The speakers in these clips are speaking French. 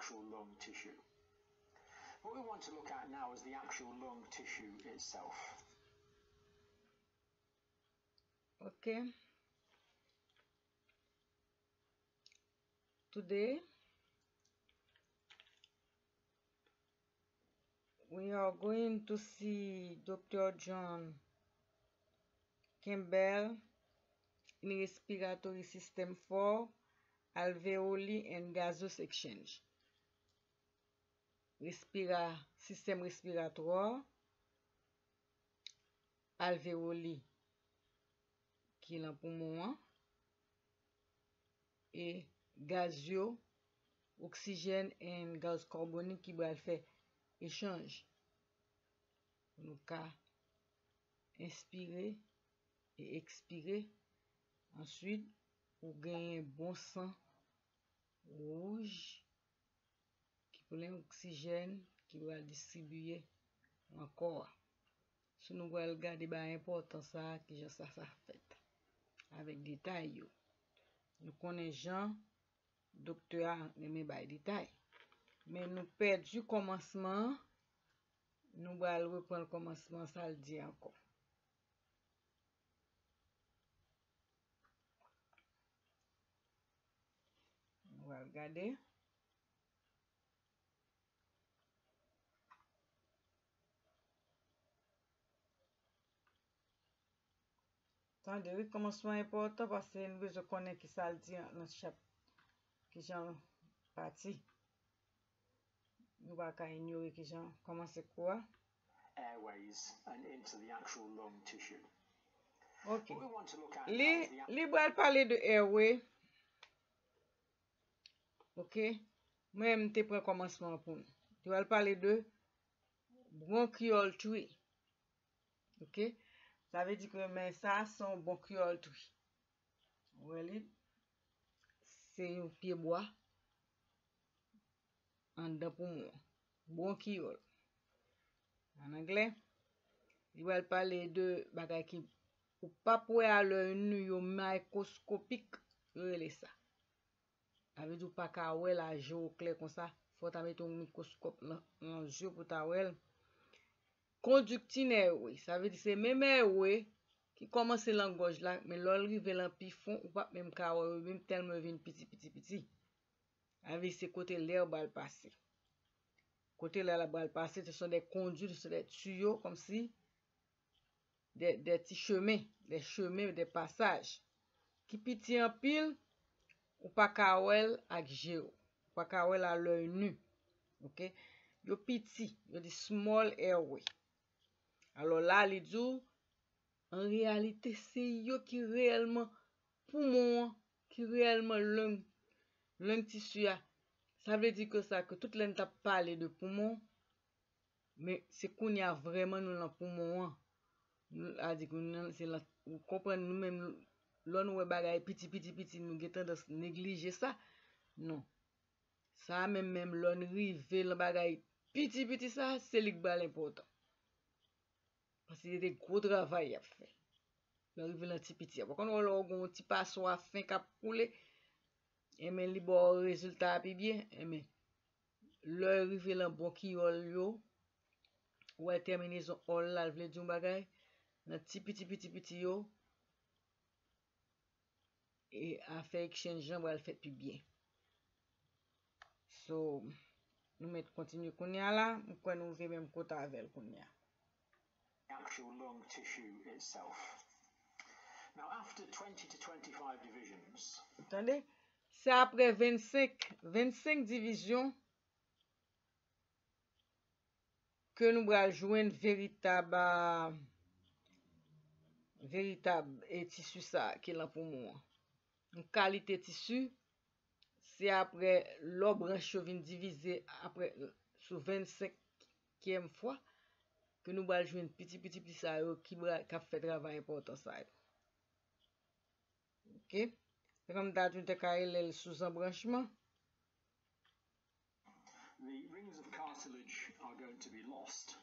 actual lung tissue. What we want to look at now is the actual lung tissue itself. Okay. Today we are going to see Dr. John Campbell in respiratory system 4, alveoli and gaseous exchange. Système respiratoire, alvéoli qui est là pour moi, et gazio, oxygène et gaz carbonique qui va faire échange. Nous allons inspirer et expirer. Ensuite, vous gagnez un bon sang rouge. L'oxygène qui va distribuer encore. Si nous allons regarder important ça qui ça fait avec détail. Nous connaissons docteur mais par détail. Mais nous perdons du commencement. Nous allons reprendre le commencement, ça le dit encore. Nous allons regarder. Attendez, commencement important parce que nous je connais qui ça le dit dans chaque qui j'en parti. Nous va pas ignorer qui j'en commencer quoi? Airways and into the actual lung tissue. Okay. Les bras parler de airway. OK. Même t'es prend commencement pour nous. Tu vas parler de bronchiole tree. OK? Ça veut dire que mais ça sont bronchiole tree. Voilà. C'est un pied bois en dedans pour moi. Bronchiole. En anglais, il va parler de bagaille qui ou pas pour à l'œil nu microscopique, relé ça. Avec du pas qu'à ouais la joue clair comme ça, faut ta mettre un microscope là, un jeu pour ta ouais. Conducting airway, ça veut dire c'est même airway qui commence langage là, mais l'olrive l'en pifon ou pas même carré, même tellement vin petit. Avec ces côtés l'air bal passer. Côté là la balle passer, ce sont des conduits, ce sont des tuyaux comme si des petits chemins, des passages qui petit en pile ou pas carré avec géo, pas carré à l'œil nu. OK? Yo petit, yo dit small airway. Alors là, les jours, en réalité, c'est yo qui réellement poumon, qui réellement lung tissu. Ça veut dire que ça, que toute l'année t'a parlé de poumon, mais c'est qu'on y a vraiment nous dans poumon. Nous a dit que c'est là, vous comprenez nous-mêmes, l'on nous bagaille petit, nous guettons de négliger ça. Non. Ça même l'on rive le bagaille. Petit ça, c'est l'important. Parce qu'il y a des gros travail à faire. Il arrive un petit petit. Quand on a un petit passoir fin qui a coulé, et bien, les bons résultats, bien, et bien, le rive le bon qui yo, ou à terminer son hall là, le vle bagaille, un petit yo, et à faire exchange, on va le faire plus bien. So, nous mettons continue Kounia là, nous pouvons ouvrir même côté avec Kounia. Actual lung tissue itself. Now, after 20 to 25 divisions. Attendez, c'est après 25 divisions que nous allons jouer une véritable tissu ça qui est là pour moi. Une qualité tissu. C'est après l'obranche vient divisé après sur 25e fois que nous allons jouer une petit ça qui va faire travail important ça. OK? Comme d'habitude, on te carré le sous-embranchement. The rings of cartilage are going to be lost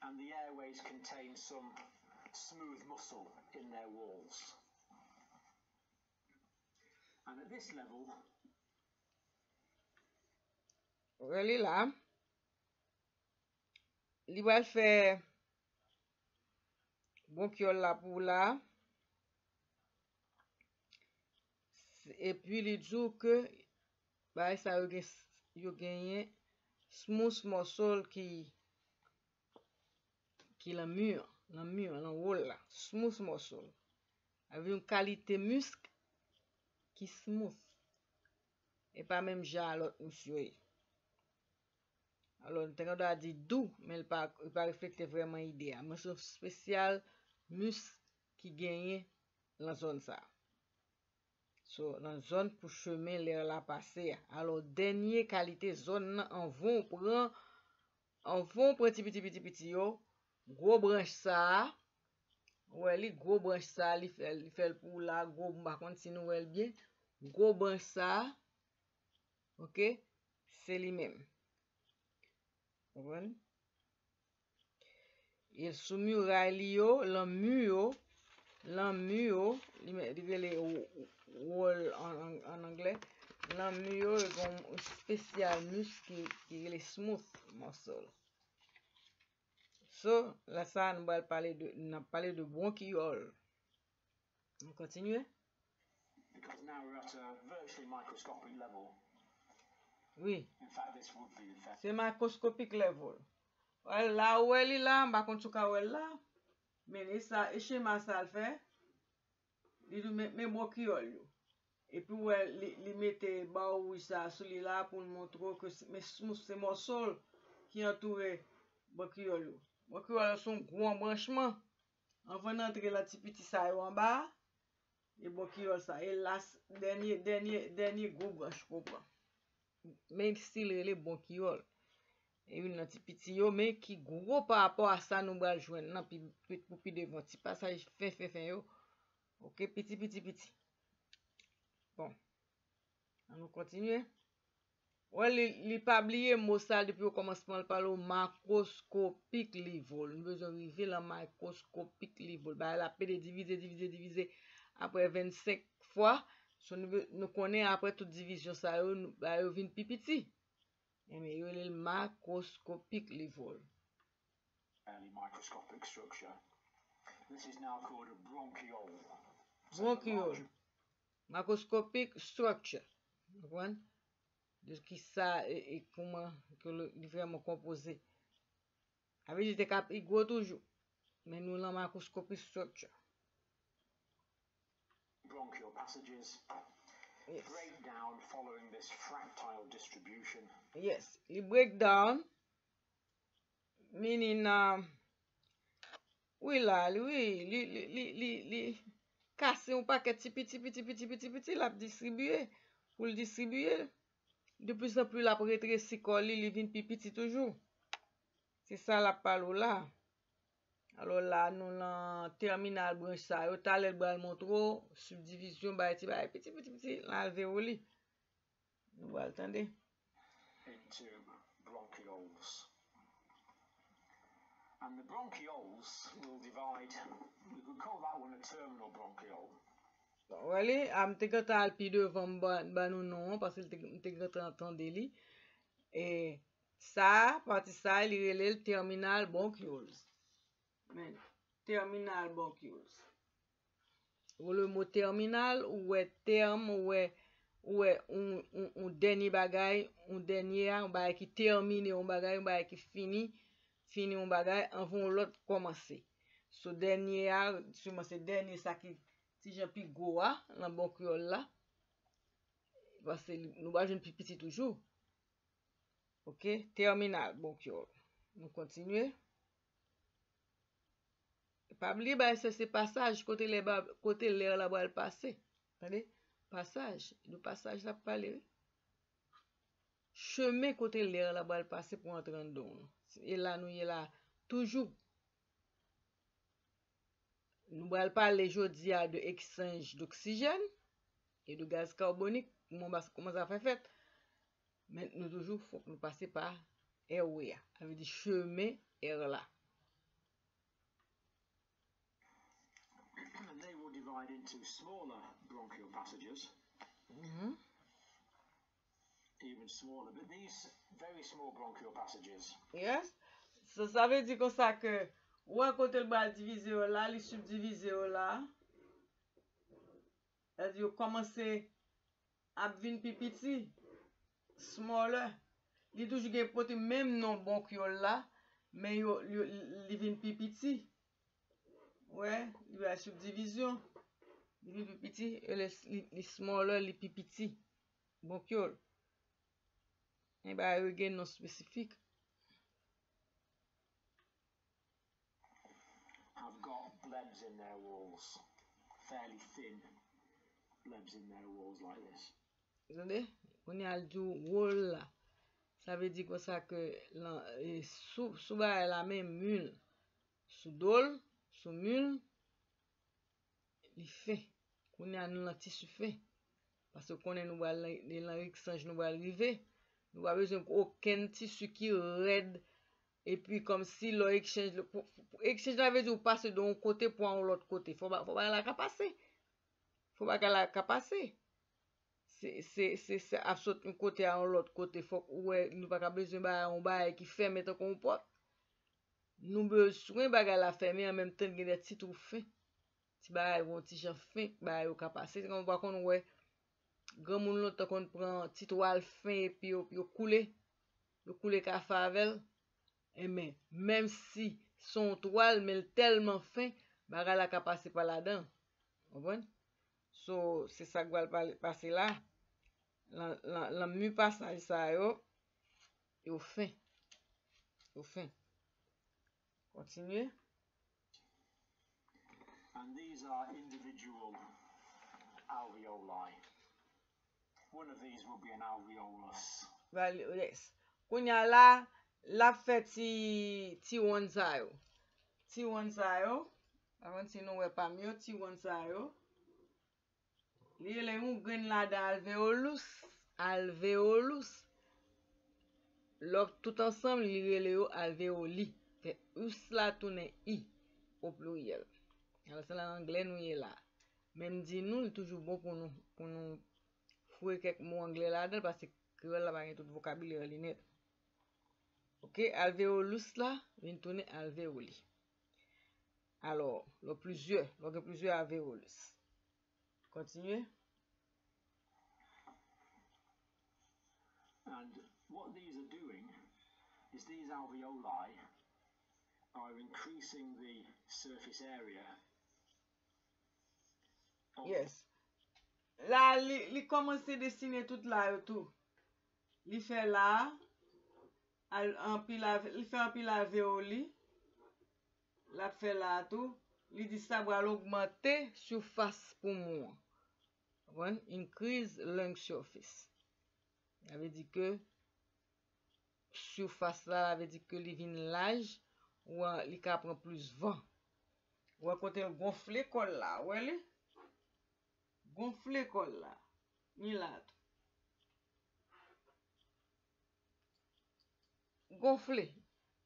and the airways contain some smooth muscle in their walls. And at this level, relais là, il va faire bon kiol là pour là. Et puis il dit que bah ça yo gagné smooth morceau qui la mur en haut là, smooth morceau avec une qualité muscle qui smooth et pas même genre l'autre monsieur. Alors on a dit doux mais il pas refléter vraiment idéal, mais c'est spécial muscle qui gagne la zone ça. So, dans zone pour chemin l'air la passer. Alors dernière qualité zone en vont prend petit gros branche ça. Ouais, les gros branche ça, il fait pour la gros par contre si nous elle bien, gros branche ça. OK, c'est lui même. Bon. Il soumis ralio, l'en mur, wall en anglais, l'en mur est spécial muscle qui est smooth muscle. So, là ça nous va parler de bronchiole. On continue. Because now we're at a virtually microscopic level. Oui. In fact, this would be effective. C'est microscopic level. Well, là où elle est là, par contre, là. Mais ça, le schéma ça le fait, il met bronchiole. Et puis, il met baou ça celui-là pour montrer que c'est mon sol qui entoure bronchiole. Bronchiole sont gros embranchements. On va entrer la petite ça en bas et bronchiole ça et là dernier gros branche qu'on prend. Même s'il est bronchiole. Et une petite yo mais qui gros par rapport à ça nous va joindre non puis devant petit passage fait yo. OK, petit bon on continue. Ouais, il pas oublier mot ça depuis au commencement parler macroscopique level, nous besoin arriver la macroscopique level bah la p de diviser après 25 fois so nous connaît après toute division ça yo bah yo vinn petit. Et mais il est macroscopique level. Microscopic structure. This is now called a bronchiole. Bronchiole. Macroscopic structure. Bon. De qui ça et comment que le vraiment composé. Avec j'étais cap il gros toujours. Mais nous la macroscopic structure. Bronchial passages. Yes. Breakdown following this fractile distribution. Yes, the breakdown meaning li casser un paquet petit la distribuer pour le distribuer de plus en plus la rétrécir coller il vient petit toujours. C'est ça la parole là. Alors là nous la terminal branche ça yo talè bral montre subdivision ba petit la veoli nous va attendre into bronchioles and the bronchioles will divide, we could call that one a terminal bronchiole. Allez am te gata pi devant ba nous non parce que te gata entendre li et ça partie ça il relève terminal bronchioles. Mais terminal bronchioles. Ou le mot terminal ou est terme ou est un dernier bagay, un dernier un bagay qui termine, un bagay qui fini un bagay avant l'autre commencer. Ce dernier sûrement c'est dernier ça qui si j'ai plus gros dans bronchiole là parce que nous va jeune petit toujours. OK, terminal bronchiole. Nous continuons. Pas oublier bah c'est passage côté l'air là va le passer. Attendez, passage là parler. Chemin côté l'air là va le passer pour entrer en don. Et là nous est là toujours. Nous va parler jodi à de échange d'oxygène et de gaz carbonique comment ça fait. Mais nous toujours faut que nous passer par airway avec des chemins air là. And they will divide into smaller bronchial passages. Even even smaller, but these very small bronchial passages. Yes. So, ça veut dire comme ça que ou un côté le bras divisé là, le subdivisé là. C'est-à-dire commencer à venir plus petit, smaller. Il toujours porté même non bon que là, mais il vient plus petit. Ouais, il y a subdivision. Il plus petit et les smaller, les plus petit. Bon que et bah il y a non spécifique. I've got blebs in their walls, fairly thin blebs in their walls like this. Vous savez, on y a du wall là. Ça veut dire comme ça que sous bas la même mule, sous dol, sous mule, il fait. On y a un tissu fait. Parce qu'on est nous va l'enrixage nous va arriver. Nous avons besoin aucun tissu qui raide. Et puis, comme si l'exchange, avait dit, vous passez d'un côté pour l'autre côté. Faut pas la capacité. Faut pas la capacité. C'est absolument un côté à l'autre côté. Faut que nous pas besoin d'un bas qui ferme et qu'on porte. Nous avons besoin de la fermer en même temps que des petits trous fins. Si bah, ils vont tirer fin, bah, ils ont capacité. Quand on voit qu'on ouais, grand monde l'autre qu'on prend un petit toile fin et puis ils coulent. Ils coulent qu'à favel. Et même si son toile mais tellement fin, baga la capacité pas là-dedans. Comprenez? So, c'est ça que va passer là. La mieux passage ça yo. Et au fin. Au fin. Continuez. And these are individual alveoli. One of these will be an alveolus. Alveolus. Qu'on y a là la fait T1 ça yo. T1 ça yo. Avant si nous pas mieux T1 ça yo. Li le un grain là d'alvéolus, alvéolus. L'autre tout ensemble li le yo alvéoli. Fait us la tourne i au pluriel. Alors ça en anglais nous est là. Même dit nous toujours bon pour nous fouer quelques mots anglais là-dedans parce que là pas tout vocabulaire li net. Ok, alvéolus là, vient tourner alvéoli. Alors, le plusieurs alvéolus. Continuez. And what these are doing is these alveoli are increasing the surface area. Yes. Là, il commence à dessiner tout là et tout. Il fait là. Il fait un pile alvéoli, la fait là tout, il dit ça va augmenter surface pour moi. Bon, increase lung surface. Ça veut dire que surface là, ça veut dire que les vignes larges ou les cas prend plus vent. Ou à côté gonfler col là, ou elle gonfler col là, ni là. Gonfler,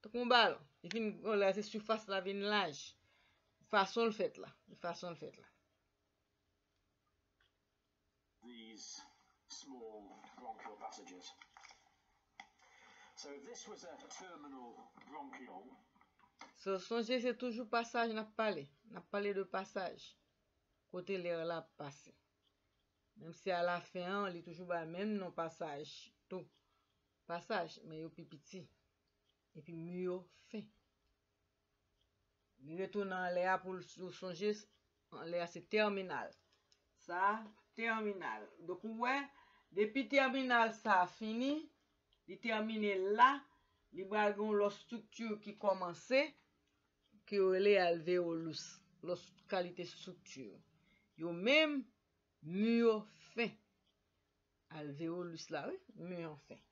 tout comme ballon. Il vient là, c'est surface la vient large. Façon le fait là, façon le fait là. These small bronchial passages. So if this was a terminal bronchial. So songez c'est toujours passage n'a parlé de passage. Côté l'air là passé. Même si à la fin, il est toujours bas même non passage, tout passage mais au pipiti. Et puis mieux fait. Il retourne en l'air pour songer en l'air c'est terminal. Ça terminal. Donc ouais, depuis terminal ça a fini, il termine là, il va avoir la structure qui commençait que les alvéolus, la qualité structure. Yo même mieux fait. Alvéolus là, oui, mieux fait.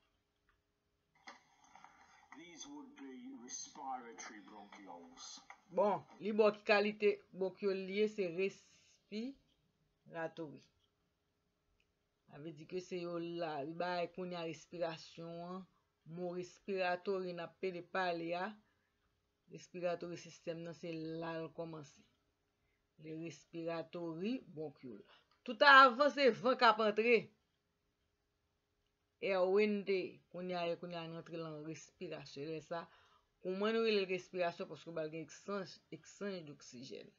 These would be respiratory bronchioles. Bon, les bonnes qualités bronchioliers c'est respiratory. Ça veut dire que c'est là, il va qu'on a respiration, mon respiratory n'a pas de parler. Respiratory système c'est là qu'on commence. Les respiratory bronchioles. Tout avant c'est vent qui a entré. air windy, on y a eu qu'on a rentré dans respiration. Et ça, comment nous le respiration parce que on a un exchange d'oxygène.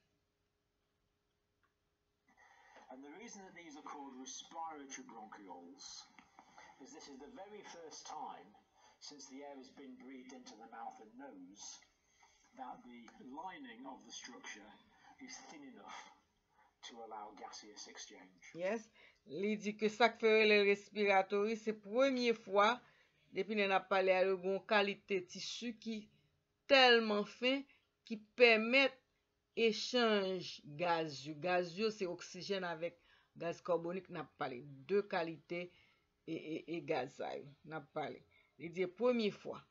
And the reason that these are called respiratory bronchioles is this is the very first time since the air has been breathed into the mouth and nose that the lining of the structure is thin enough to allow gaseous exchange. Yes, il dit que ça fait le respiratoire, c'est première fois depuis qu'on a parlé à la bonne qualité tissu qui tellement fin qui permet échange gazeux. Gazeux, c'est oxygène avec gaz carbonique, n'a parlé. Deux qualités et gaz, n'a parlé. Il dit première fois.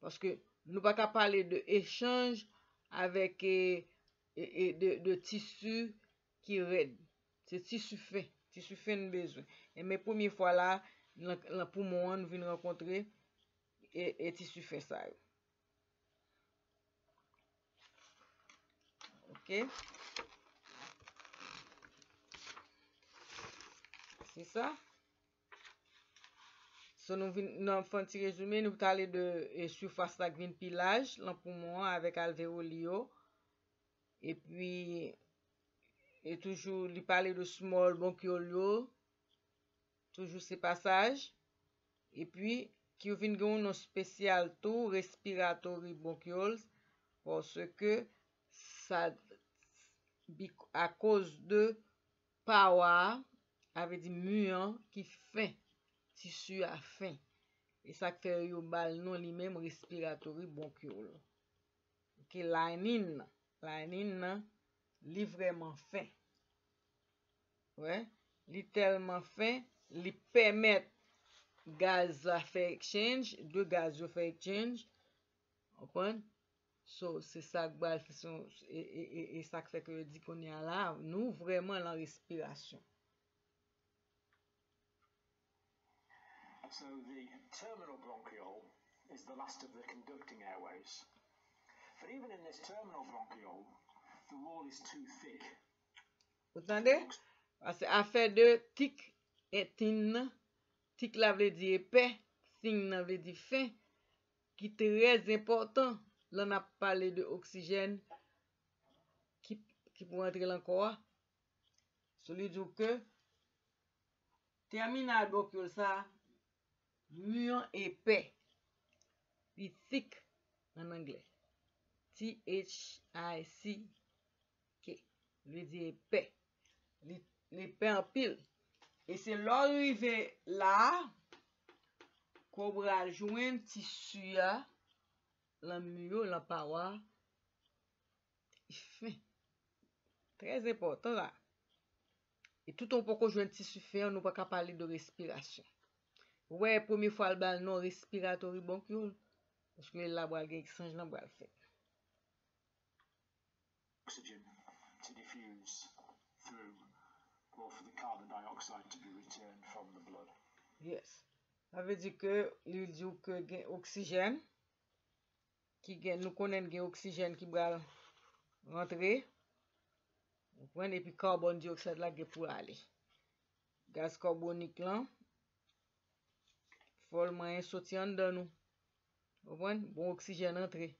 Parce que nous ne pouvons pas parler d'échange avec de tissu qui raide. C'est tissu fin de besoin. Et mes première fois là, pour moi, nous venons rencontrer et tissu fin ça. Ok, c'est ça. So, nous venons de résumer, nous parlons de surface de pilage, l'empoumon avec alvéolio. Et puis, et toujours, il parlait de small bronchiolio, toujours ces passages. Et puis, qui vient de nos spécial tout, respiratory bronchioles, parce que ça, à cause de power, avait dit muant qui fait. Tissu à fin. Et ça fait un bal non lui-même respiratory bronchiole. Ok, lining, li vraiment fin. Ouais, li tellement fin, li permet gaz à faire exchange, deux gaz à faire exchange. Comprends? So, c'est ça que bal et ça fait que dit qu'on est là, nous vraiment la respiration. So the terminal bronchiole is the last of the conducting airways. But even in this terminal bronchiole, the wall is too thick. Vous entendez? C'est affaire de thick et thin. Thick la veut dire épais, thin la veut dire fin, qui est très important. Là, on a parlé de oxygène qui peut entrer dans le corps. Celui du que terminal bronchiole ça. Mur épais, thick en anglais, T-H-I-C-K, le dit épais, l'épais en pile. Et c'est l'arrivée là, qu'on va joindre tissu à la mur, la paroi, fin. Très important là. Et tout on peut joindre tissu fin, on ne peut pas parler de respiration. Ouais, première fois le bal non respiratory bronchiole parce que la boîte qui change dans boîte fait. Oxygen to diffuse through or for the carbon dioxide to be returned from the blood. Yes. Ça veut dire que il dit que gain oxygène qui gain nous connaissons gain oxygène qui va rentrer. On prend et puis carbone dioxyde là pour aller. Gaz carbonique là follement soutien de nous. Vous voyez, bon oxygène entré.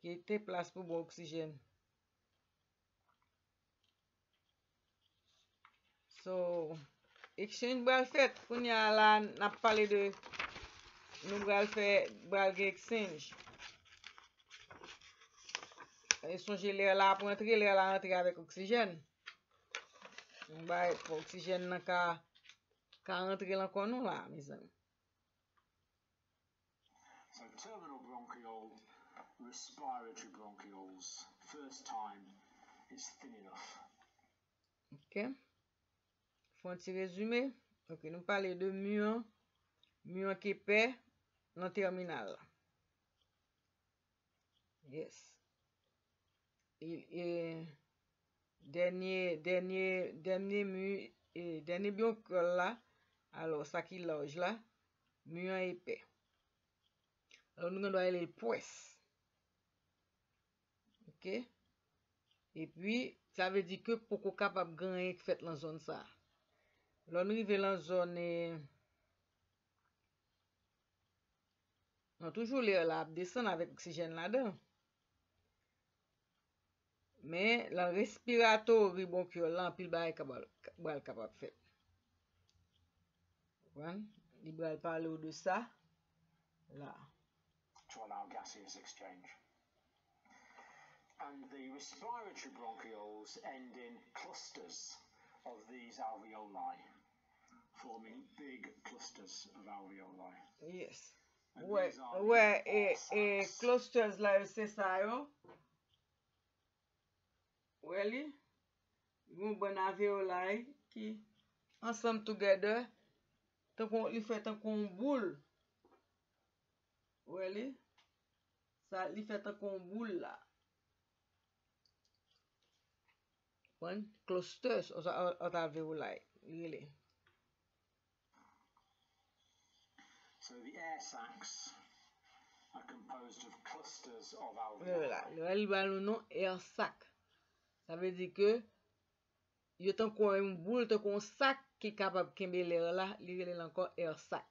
Qui était place pour bon oxygène. So, exchange bral fait. Qu'on y a là, n'a parlé de nous bral fait, bral exchange. Et songez l'air là pour entrer, l'air là entrer avec oxygène. On va pour oxygène n'a qu'à entrer encore nous là, mes amis. So terminal bronchiole, respiratory bronchioles, first time is thin enough. Ok. Faut un petit résumé. Ok, nous parlons de muon qui est épais, non terminal. Yes. Et dernier bronchiole là, alors ça qui loge là, muon épais. Alors, nous allons aller poisse. Ok? Et puis, ça veut dire que pour qu'on soit capable de gagner, fait dans la zone ça. Alors, nous arrivons dans la zone On toujours l'air là descendre avec oxygène là-dedans. Mais la respirateur bon pure là en pile bail capable faire. Voilà, il va parler de ça là. To allow gaseous exchange. And the respiratory bronchioles end in clusters of these alveoli, forming big clusters of alveoli. Yes. Ouais, ouais, et clusters là, c'est ça, yo. Ouais, li. Yon bon alveoli qui, ensemble, together, tant qu'on li fait, tant qu'on boule. Ouais, li. Ça, li fait tant qu'on boule là. One clusters or alveoli, really. So the air sacs are composed of clusters of alveoli. Voilà, le nom air sac. Ça veut dire que il y a encore une boule, tant qu'on sac qui est capable de kembe l'air là, il est encore air sac.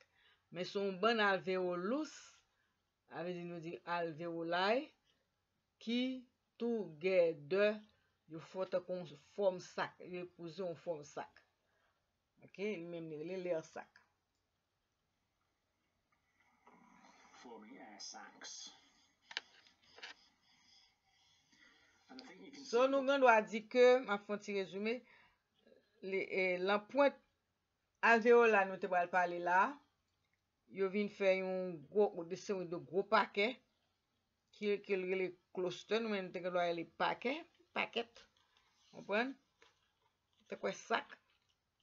Mais son bon alvéolus, avec nous dit alvéoli qui together il faut qu'on forme sac, il pose on forme sac. OK, même l'air sac. Forming air sacs. And I think you can so nous on doit dire que m'a font petit résumé la pointe alvéola nous te va parler là. Yo vinn faire un gros dessin de gros paquet qui les clusters nous même te doit les paquets. Paquet, comprend? C'est quoi sac?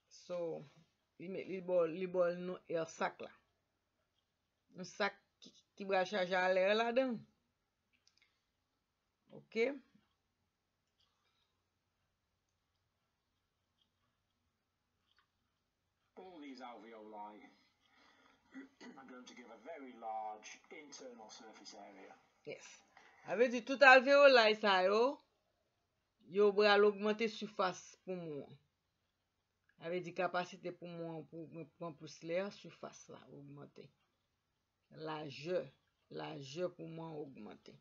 So, il met le bol non et un sac là, un sac qui va charger à l'air là-dedans. Ok. All these alveoli are going to give a very large internal surface area. Yes. Avec du tout alvéoli ça yo. Yo bra l'augmenter surface pour moi. Avec des capacités pour moi pour pousser l'air surface là augmenter. La je pour moi augmenter.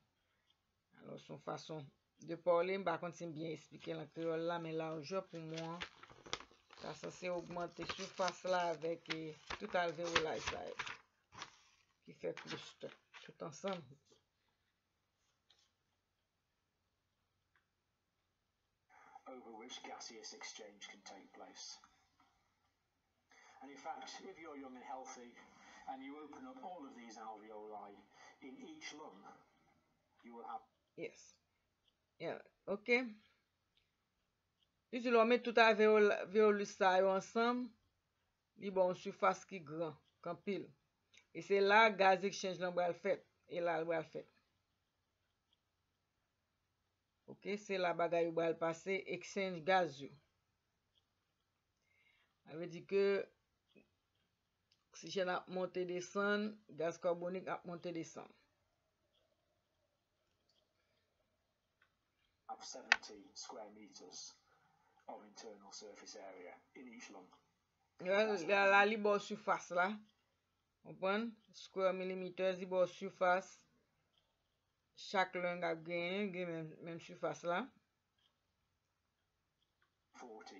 Alors son façon de parler, par contre c'est bien expliquer en créole là mais la je pour moi ça censé augmenter surface là avec tout alvéoli ça qui fait cluster tout ensemble. Over which gaseous exchange can take place. And in fact, if you're young and healthy and you open up all of these alveoli in each lung, you will have. Yes. Yeah, okay. Si l'on met tout alvéolus ça ensemble, il y a une surface qui est grande, qu'en pile. Et c'est là que le gaz exchange l'embral fait. Et là, l'embral fait. Ok, c'est la bagaille où elle passe, exchange gaz. Ça veut dire que oxygène a monté descend, gaz carbonique a monté descend. Up 70 square meters of internal surface area in each lung. La libre surface là. On prend square millimeters libre surface. Chaque langue a gagné même surface là. 40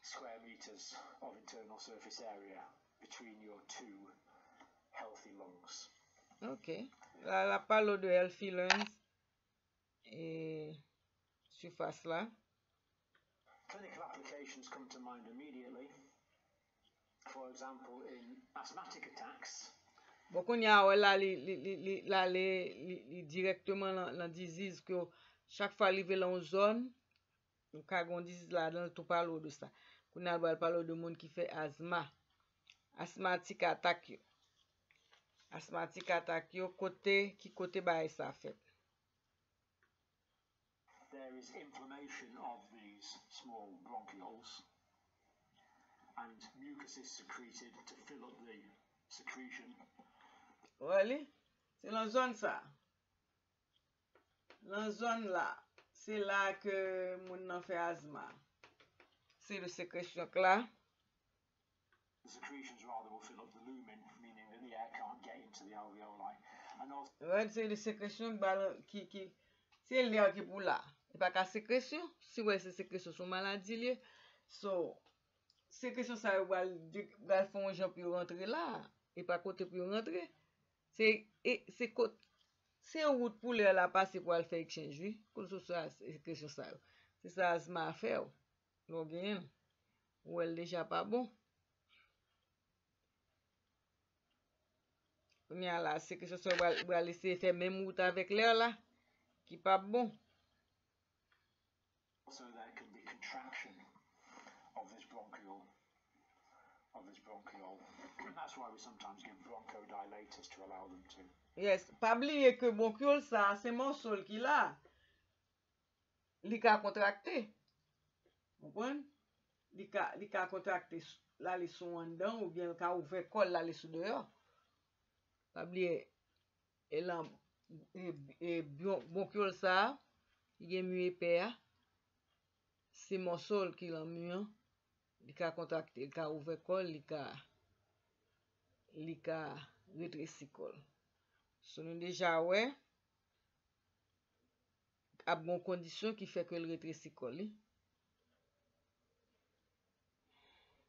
square meters of internal surface area between your two healthy lungs. OK. La parle de healthy lungs et surface là. Clinical applications come to mind immediately. For example, in asthmatic attacks. Bon, on y a là, directement la disease que chaque fois arrivé dans une zone, on a une disease là, dans tout parle de ça. On a parlé de monde qui fait asthma, asthmatique attaque, côté bah ça fait. There is inflammation of these small bronchioles, and mucus is secreted to fill up the secretion. Voilà, c'est la zone ça. La zone là, c'est là que mon fait asthma. C'est le sécrétion là. The secretions rather will fill up the lumen, meaning that the air can't get in. to the alveoli. And also, ouais, c'est les sécrétions qui c'est l'air qui pour là. C'est pas qu'à sécrétion, si ouais c'est sécrétion sur maladie lié. So sécrétion ça va faire un gens pour rentrer là et pas côté pour rentrer. C'est une route pour la passer pour le faire exchange, oui. Comme ça, sécrétion ça. C'est ça ce m'a fait. Donc bien. Ou elle déjà pas bon. Première là, c'est que ça va laisser faire même route avec l'air là qui pas bon. So there could be contraction of this bronchiole. That's why we sometimes give bronchodilators to allow them to. Yes, pas oublier que bronchiole ça c'est mon sol qui là. Li ka contracté. Vous comprenez? Li ka contracté là les sous en dedans ou bien ka ouvert col là les sous dehors. Pas oublier et bronchiole ça, il y a mieux épais. C'est mon sol qui l'a mis, il a contracté, il a ouvert col, il a rétréci col. Ce n'est déjà ouais, à bonne condition qui fait que le rétréci col.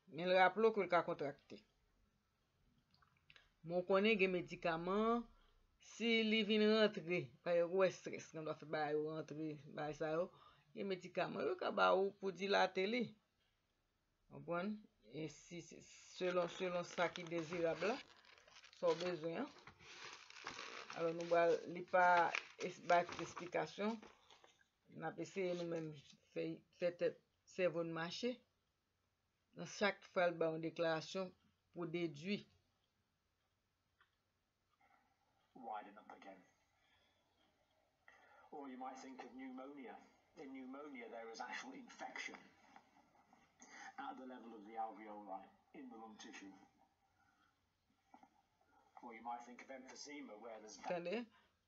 Mais le rappelons que il a contracté. Mon connaît des médicaments, si il vient rentrer, par le stress, on doit faire rentrer, par ça. Les médicaments pour dilater les. Bon, et si selon ça qui est désirable, ça a besoin. Alors nous n'allons pas explication. On a essayé nous-mêmes faire cerveau de marché. Dans chaque fois, il y a une déclaration pour déduire. Widen up again. Or you might think of pneumonia. In pneumonia, there is actual infection at the level of the alveoli in the lung tissue. Or you might think of emphysema, where there's. Attendez,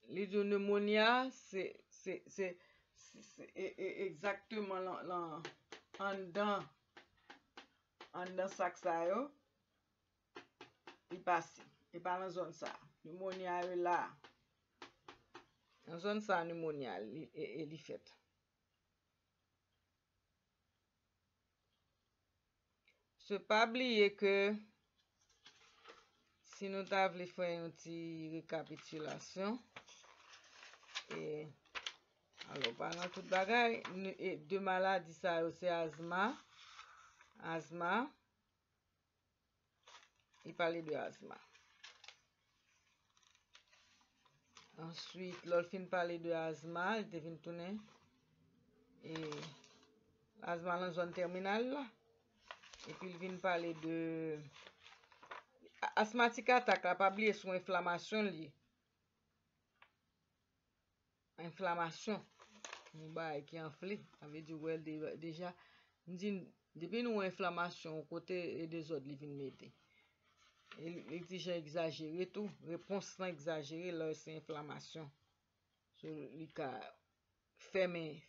les pneumonias, c'est exactement en dans ça que ça yo, il passe, il pas dans zone ça. Pneumonia est là, dans zone ça pneumonia est faite. Se pas oublier que si nous avons fait une petite récapitulation et alors pendant toute bagaille et deux maladies ça c'est asthma il parlait de asthma ensuite l'olfin parlait de asthma il devine tourner et asthma dans zone terminale là. Et puis il vient parler de asthmatique attaque, la pas oublier son inflammation liée. Inflammation, mon bail qui enflé, avait dit ouais déjà, dit depuis nous inflammation côté des autres il vient mettre. Il dit exagéré tout, réponse exagérée là c'est inflammation. Sur le cas fermer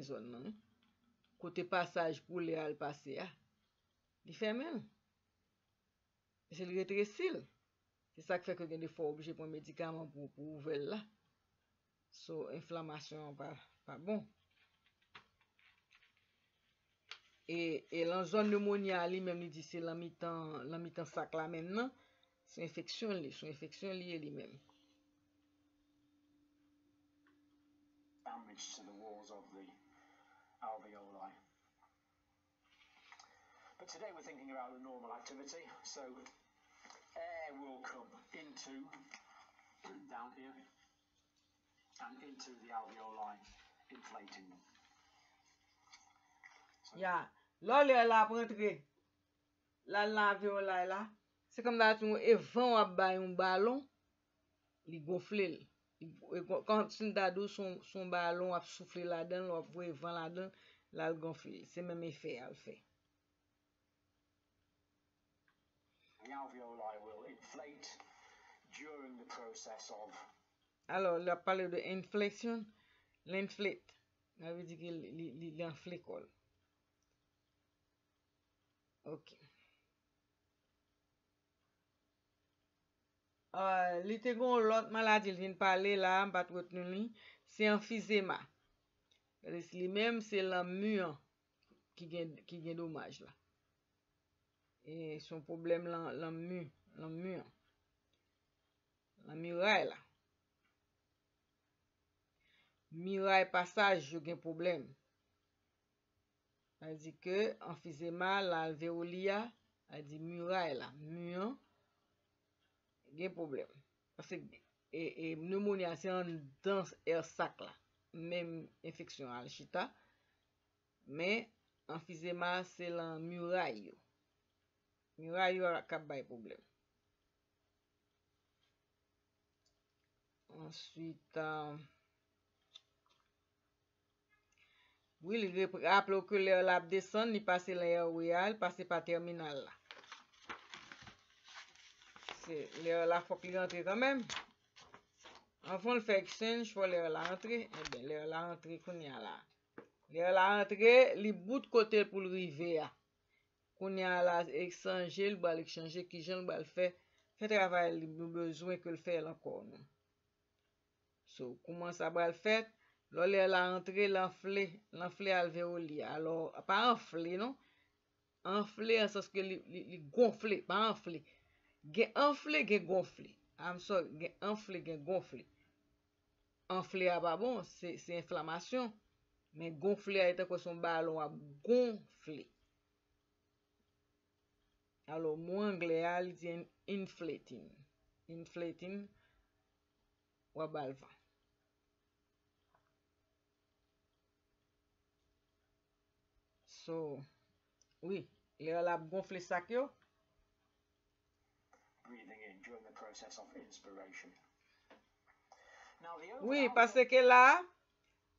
zone non. Côté passage pour les al passer. Il fait même. C'est le rétrécile. C'est ça qui fait que il y a des fois obligé pour un médicament pour ouvrir là. So, inflammation pas bon. Et la zone pneumonia, lui-même, il dit c'est la mi-temps sac là maintenant. C'est infection liée. C'est infection liée lui-même. Damage to the walls of the alveoli. But today we're thinking about the normal activity, so air will come into, down here, and into the alveoli, inflating them. So, yeah, là, l'air là pour entrer, là, l'alvéoli là, c'est comme là, tu vent à bailler un ballon, il gonfle, quand tu as son ballon à souffler là-dedans, le vent là-dedans, là, il gonfle, c'est même effet, elle fait. Alveoli will inflate during the process of. Alors, il a parlé de inflation, l'inflate. Ça veut dire qu'il inflate. OK. li te gon lot maladie li vinn parler là, m'pa retenu li, c'est emphysema. Li même c'est la mur qui gen dommage là. Et son problème là, la mur. La muraille là. Muraille passage yo gen problème. Elle dit que emphysema la alvéolia, elle dit muraille là, mur. Gen problème parce que et pneumonie c'est en dans air sac là, même infection à l'chita, mais emphysema c'est la muraille a ka bay problème. Ensuite oui, il rappelle que l'air la descend, il passe l'air royal, passe par terminal là. L'air là, faut qu'il rentre quand même. Avant le faire exchange, faut l'air là rentrer. Eh bien, l'air là rentrer qu'on y a là. L'air là rentrer, les bouts de côté pour le river. Qu'on y a là, échanger, le bal échanger, qui j'en bal fait travail, il a besoin que le faire encore. So, comment ça va le faire? L'air là rentrer, l'enflé alvéoli. Alors, pas enflé, non? Enflé, en sens que il gonflé, pas enflé. Gen enflé, gen gonflé. I'm sorry, gen enflé, gen gonflé. Enflé a pas bon, c'est inflammation. Mais gonflé a été que son ballon a gonflé. Alors, mot anglais a dit inflating. Inflating ou balva. So, oui, il a gonflé ça que yo. Oui, parce que là,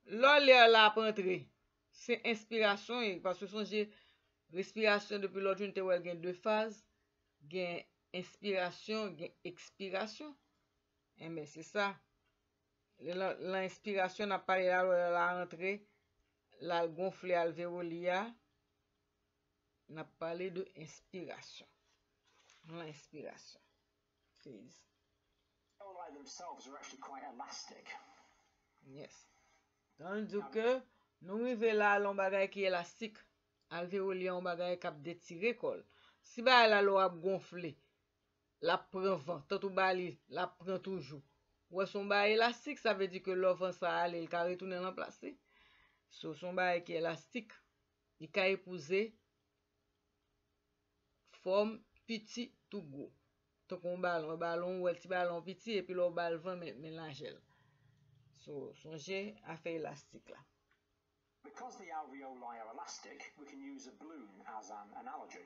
l'air là pour entrer, c'est inspiration, parce que songez, respiration depuis l'autre jour, il y a deux phases, il y a inspiration, il y a expiration. Et bien, c'est ça. L'inspiration n'a pas l'air là entrer, la gonfler alvéolia, n'a pas l'air de inspiration. L'inspiration. Please. Yes. Tandis que nous vivons là l'on bagay qui élastique, alvéoli on bagay cap détiré col. Si ba la l'eau a gonflé, la prend vent, tout bali, la prend toujours. Ou son ba élastique, ça veut dire que l'eau vent ça aller, il ca retourner en place. So son ba qui élastique, il ca épouser forme petit tout gros. Donc on ballon ou un petit ballon petit et puis le ballon mélange. So, songez à faire élastique là. Because the alveoli are elastic, we can use a balloon as an analogy.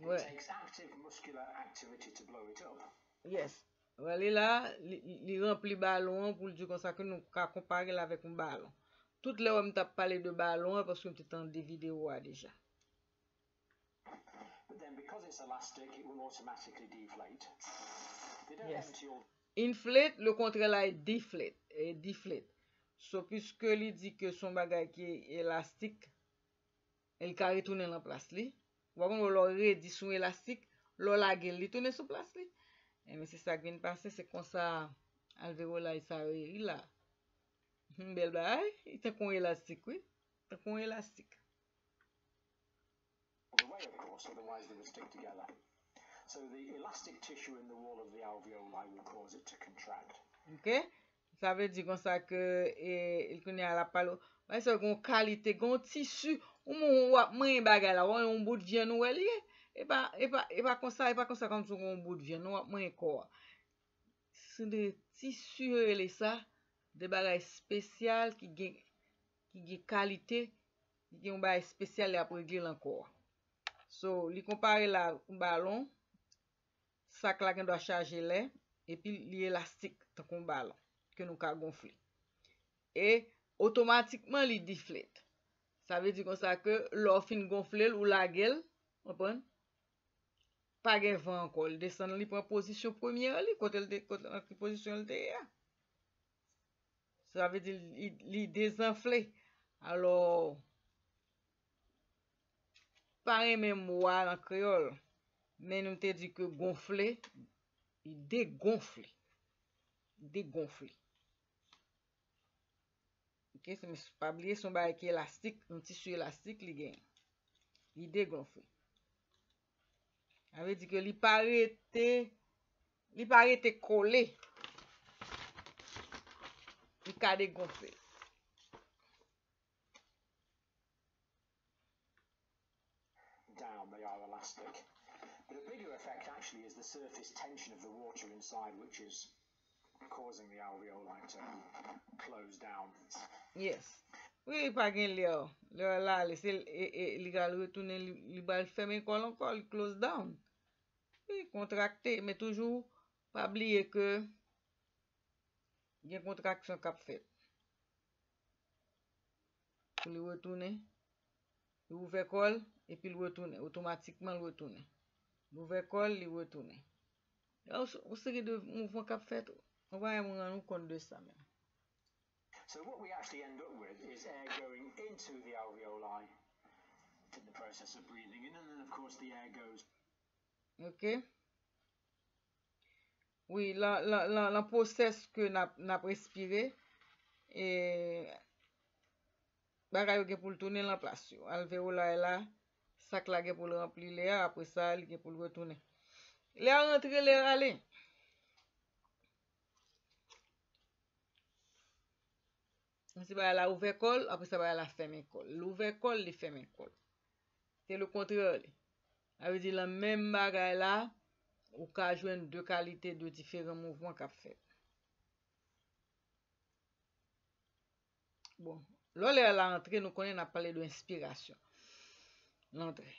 Ouais. It takes active muscular activity to blow it up. Yes. Voilà là, il remplit ballon pour dire comme ça que nous comparer avec un ballon. Toutes les hommes t'a parlé de ballon parce que tu t'en des vidéos déjà. Yes. Inflate, le contraire là est deflate. So, puisque il dit que son bagage qui est élastique, elle carré retourner en place. Ou alors, on l'aurait dit sous élastique, l'on l'a retourné sous place. Mais c'est ça qui vient de passer, c'est comme ça, alvéola et ça, il a. Belle bagaille, il est con élastique, oui. Il est con élastique. Otherwise they will stick together. So the elastic tissue in the wall of the alveoli will cause it to contract. OK? Ça veut dire comme ça que il connaît à la palo. Ouais, c'est une qualité, un tissu ou moins bagarre là, on bout de viande ou elle et pas comme ça, comme sur un bout de viande, on moins corps. C'est des tissus et ça, des bagages spéciales qui qualité, qui ont bagage spécial à régler l'encore. So, li compare la ballon, sac la qu'on doit charger l'air, et puis li élastique, tant qu'on ballon, que nous ka gonfler. Et automatiquement li deflate. Ça veut dire comme ça que l'eau fin gonfler ou la gueule, comprenez? Pas gen vent encore, il descend, il prend position première, li quand elle position le terre. Ça veut dire li désenflé. Alors, pareil même moi en créole, mais nous te dit que gonfler, il dégonfle. Dégonfler. OK, c'est mais pas oublier son bail qui élastique, un tissu élastique li gagne. Il dégonfle. Ça veut dire que il paraît collé. Il ca dégonfler. Down they are elastic. But the bigger effect actually is the surface tension of the water inside, which is causing the alveoli to close down. Yes. Oui, pas gain l'air. L'air là, laisser il va retourner, il va fermer col encore, il close down. Oui, contracté, mais toujours pas oublier que il y a contraction qu'a fait. Pour le retourner, il ouvre col et puis le retourner, automatiquement le retourner. L'ouvre col, il retourne. Une série de mouvements qu'a fait. So what we actually end up with is air going into the alveoli in the process of breathing in, and then of course the air goes. OK. Oui, la process que n'a respiré et bagay gen pou tourner la place. Alvéola là, sac la gen pou remplir l'air, après ça, il gen pou retourner. L'air rentre, l'air aller. Si va la ouvert col, après ça va la fermer col. L'ouvert col, les fermer col. C'est le contraire. Ça veut dire la même bagaille là, ou ka joindre deux qualités de différents mouvements qu'a fait. Bon, là l'entrée, nous connaissons, on a parlé de inspiration. L'entrée.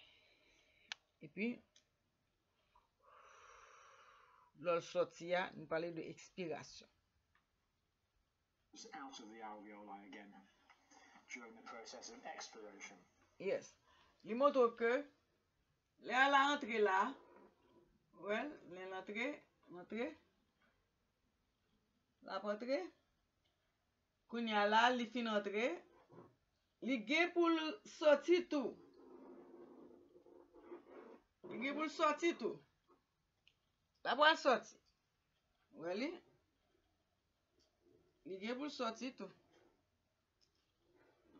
Et puis là sortie, nous parlons de expiration. Out of the alveoli again during the process of expiration. Yes. Li montre que l'air la entrée là, well, l'entrée, la rentrée, qu'on y a là, li fin entrée, li gen pour sortir tout. Li gen pour sortir tout. La pour sortir. Well, il vient pour sortir tout.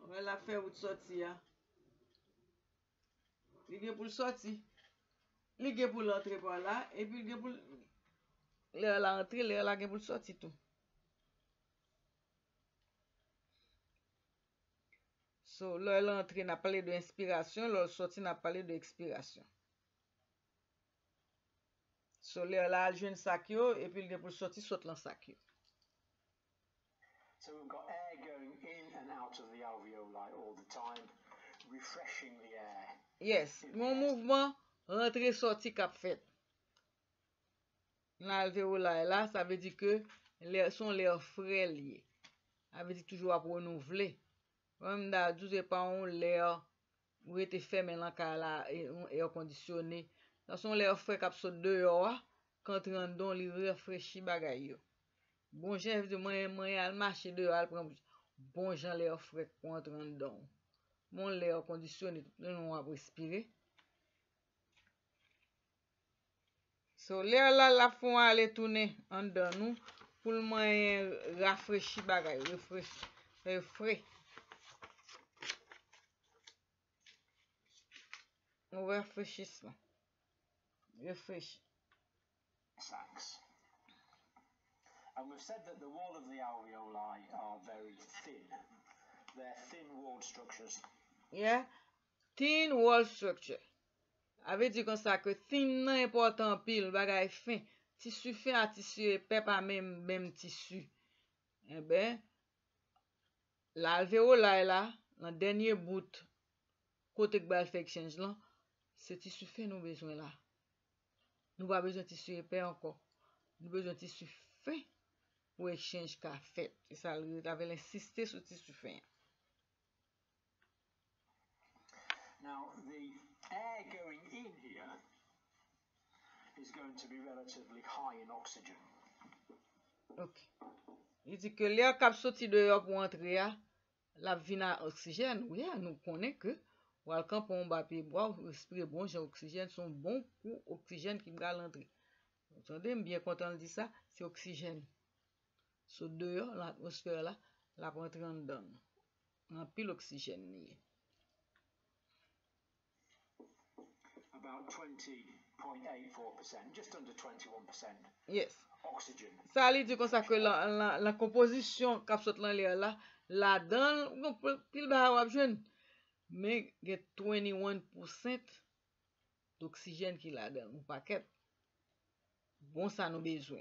On va la faire pour sortir. Il vient pour sortir. Il vient pour l'entrée par là. Et puis il vient pour l'entrée. Il vient pour sortir tout. So, l'entrée n'a parlé de inspiration. L'autre sortie n'a parlé de expiration. So, là, il vient de sac. Et puis il vient pour sortir, saute dans sac. So we've got air going in and out of the alveoli all the time, refreshing the air. Yes, mon mouvement rentré sorti cap fait. L'alvéoli là, ça veut dire que l'air sont l'air frais lié. Ça veut dire toujours à renouveler. Même dans 12 pas on l'air ou était fermé dans là air conditionné. Ça sont l'air frais cap saute dehors quand rentre donc il rafraîchit bagaille yo. Bon chef de moi al marché de al prend bon gens l'air frais pour entrer dedans. Mon l'air conditionné nous on respirer. So l'air là la font aller tourner en dedans nous pour le moyen rafraîchir bagaille, refrais. On rafraîchissement. Refresh. And we've said that the wall of the alveoli are very thin. They're thin-walled structures. Yeah, thin-walled structure. Avec dit comme ça que thin nan important pile, bagay fin. Tissu fin à tissu épais pas même tissu. Eh ben, l'alvéoli là, le dernier bout côté que bal fait change là, c'est tissu fin nous besoin là. Nous pas besoin tissu épais encore. Nous besoin tissu fin. Pour échange qu'a fait. Et ça, il avait insisté sur le tissu fin. Now, the air going in here is going to be relatively high in oxygen. OK. Il dit que l'air qui a sorti dehors pour entrer, la vina oxygène, oui, nous connaissons que Ou al kamp on ba pied bois, respirer bon jan oxygène sont bons pour oxygène qui va l'entrer. Vous entendez, bien content de dire ça, c'est oxygène. Sous dehors l'atmosphère là, la rentre en dedans. En pile oxygène ni. About 20.84%, just under 21%. Yes. Oxygène. Ça allait dire comme ça que la composition qui saute dans l'air là, la donne on pile ba ou jeune. Mais il y a 21% d'oxygène qui l'a dans le paquet. Bon, ça nous besoin.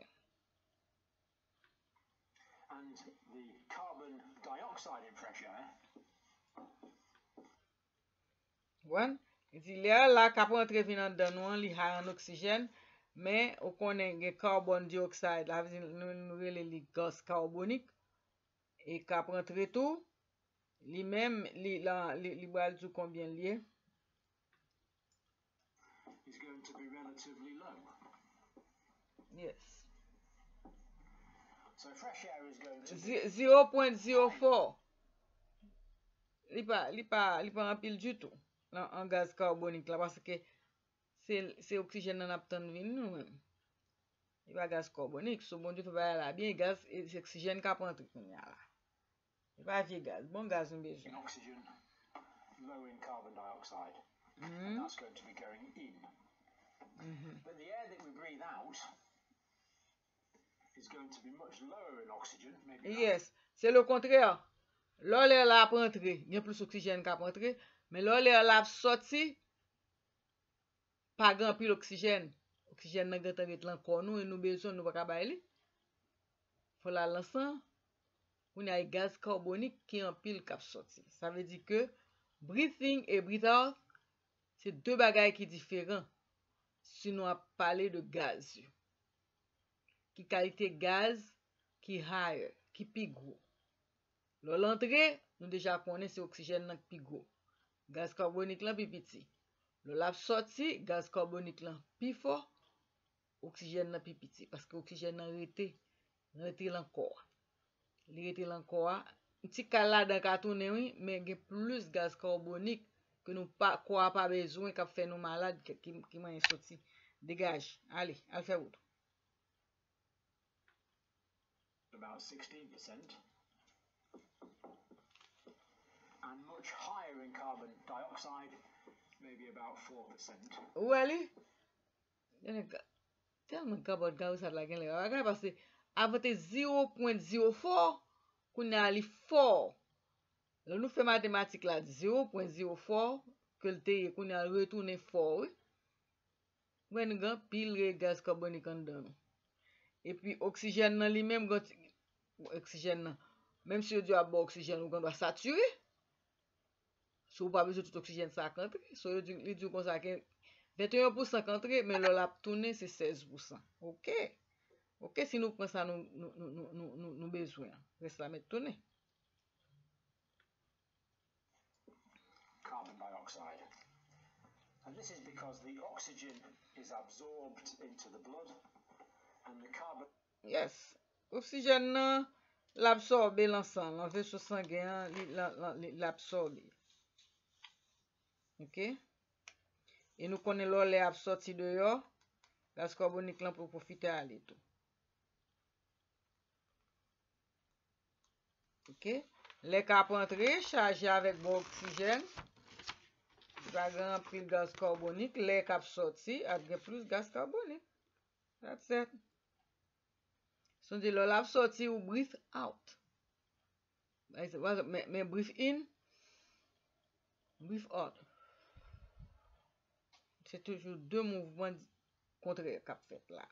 And the carbon dioxide in pressure. Bon, il y a la carbone très venant dans nous, il y a un oxygène, mais on connaît le carbone dioxide, la nous les gaz carbonique et carbone très tout. Lui-même, il va dire combien il est. It's going to be relatively low. Yes. So fresh air is going to 0.04. Il pas en pile du tout en gaz carbonique là parce que c'est oxygène en aptan vin nous-même. Il pas gaz carbonique, so bon Dieu travaille là bien gaz et oxygène qui rentre là. Il va vieux gaz, bon gaz, on besoin. Oxygène, low in carbon dioxide. And that's going to be going in. But the air that we breathe out is going to be much lower in oxygen. Maybe yes, c'est le contraire. Là, l'air là pour entrer, il y a plus d'oxygène qu'à entrer, mais là, l'air là sorti, pas grand plus d'oxygène. Oxygène n'a pas été encore nous et nous besoin, nous pas capable. Faut la lancer. On a un gaz carbonique qui est en pile cap sorti. Ça veut dire que breathing et breathe out, c'est deux bagailles qui sont différents. Si nous a parlé de gaz, qui qualité gaz qui higher, qui plus gros. L'entrée, nous déjà connaissons c'est oxygène qui plus gros. Gaz carbonique là plus petit. La sortie, gaz carbonique là plus fort, oxygène là plus petit parce que oxygène a arrêté encore. Il était encore un petit calade dans cartonné oui mais il y a plus gaz carbonique que nous pas quoi pas besoin qu'a fait nous malade qui m'a sorti dégage allez al faire autre about 16% and much higher in carbon dioxide maybe about 4%. Où allez tellement carbone dioxide la gueule va passer avant 0.04 qu'on a allé fort. Là nous fait mathématiques là 0.04 que le té qu'on a retourné fort. Ouais nous grand pile gaz carbonique en dedans. Et puis oxygène dans lui-même oxygène même si on a bon oxygène on doit saturer. Si on pas besoin tout oxygène ça rentre, so il dit comme ça que 21% rentre mais l'a tourner c'est 16%. OK. OK, si nous prenons ça, nous besoin. Reste la mettre tourner. Carbon dioxide. And this is because the oxygen is absorbed into the blood and the carbon. Yes. Oxygène l'absorbe l'ensemble, en vaisseau sanguin l'absorbe. OK? Et nous connaissons l'air absorti dehors, gaz carbonique là pour profiter à l'étau. OK, les cap entré chargé avec bon oxygène. Ça gagne plus de gaz carbonique, les cap sorti avec plus de gaz carbonique. That's it. Sont dit le lave sorti ou breathe out. Mais breathe in, breathe out. C'est toujours deux mouvements contraires cap fait là.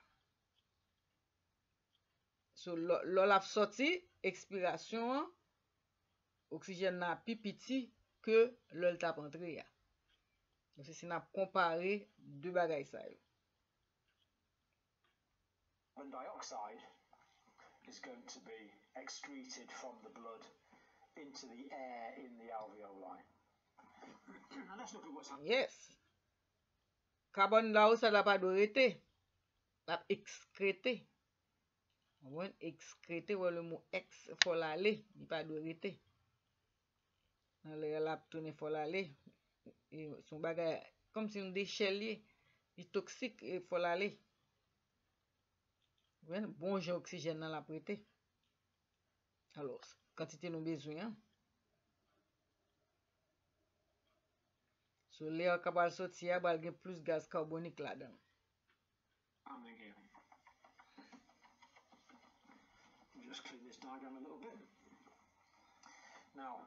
So l'olaf sorti expiration oxygène n'a plus petit que l'ol tap entré ya. Donc c'est n'a comparé deux bagages ça. Carbon dioxide is going to be excreted from the blood into the air in the alveoli. And let's look at what's happening. Yes. Carbone dioxide n'a pas d'orité. L'a excrété. On va excréter le mot ex, il faut l'aller, il n'y a pas d'orité. Dans l'air, il faut l'aller. son bagay comme si un déchet lié, il est toxique et faut l'aller. Bon, j'ai oxygène dans la prêté. Alors, quantité nous besoin. So, l'air capable de sortir, il y a plus de gaz carbonique là-dedans. Just clean this diagram a little bit. Now,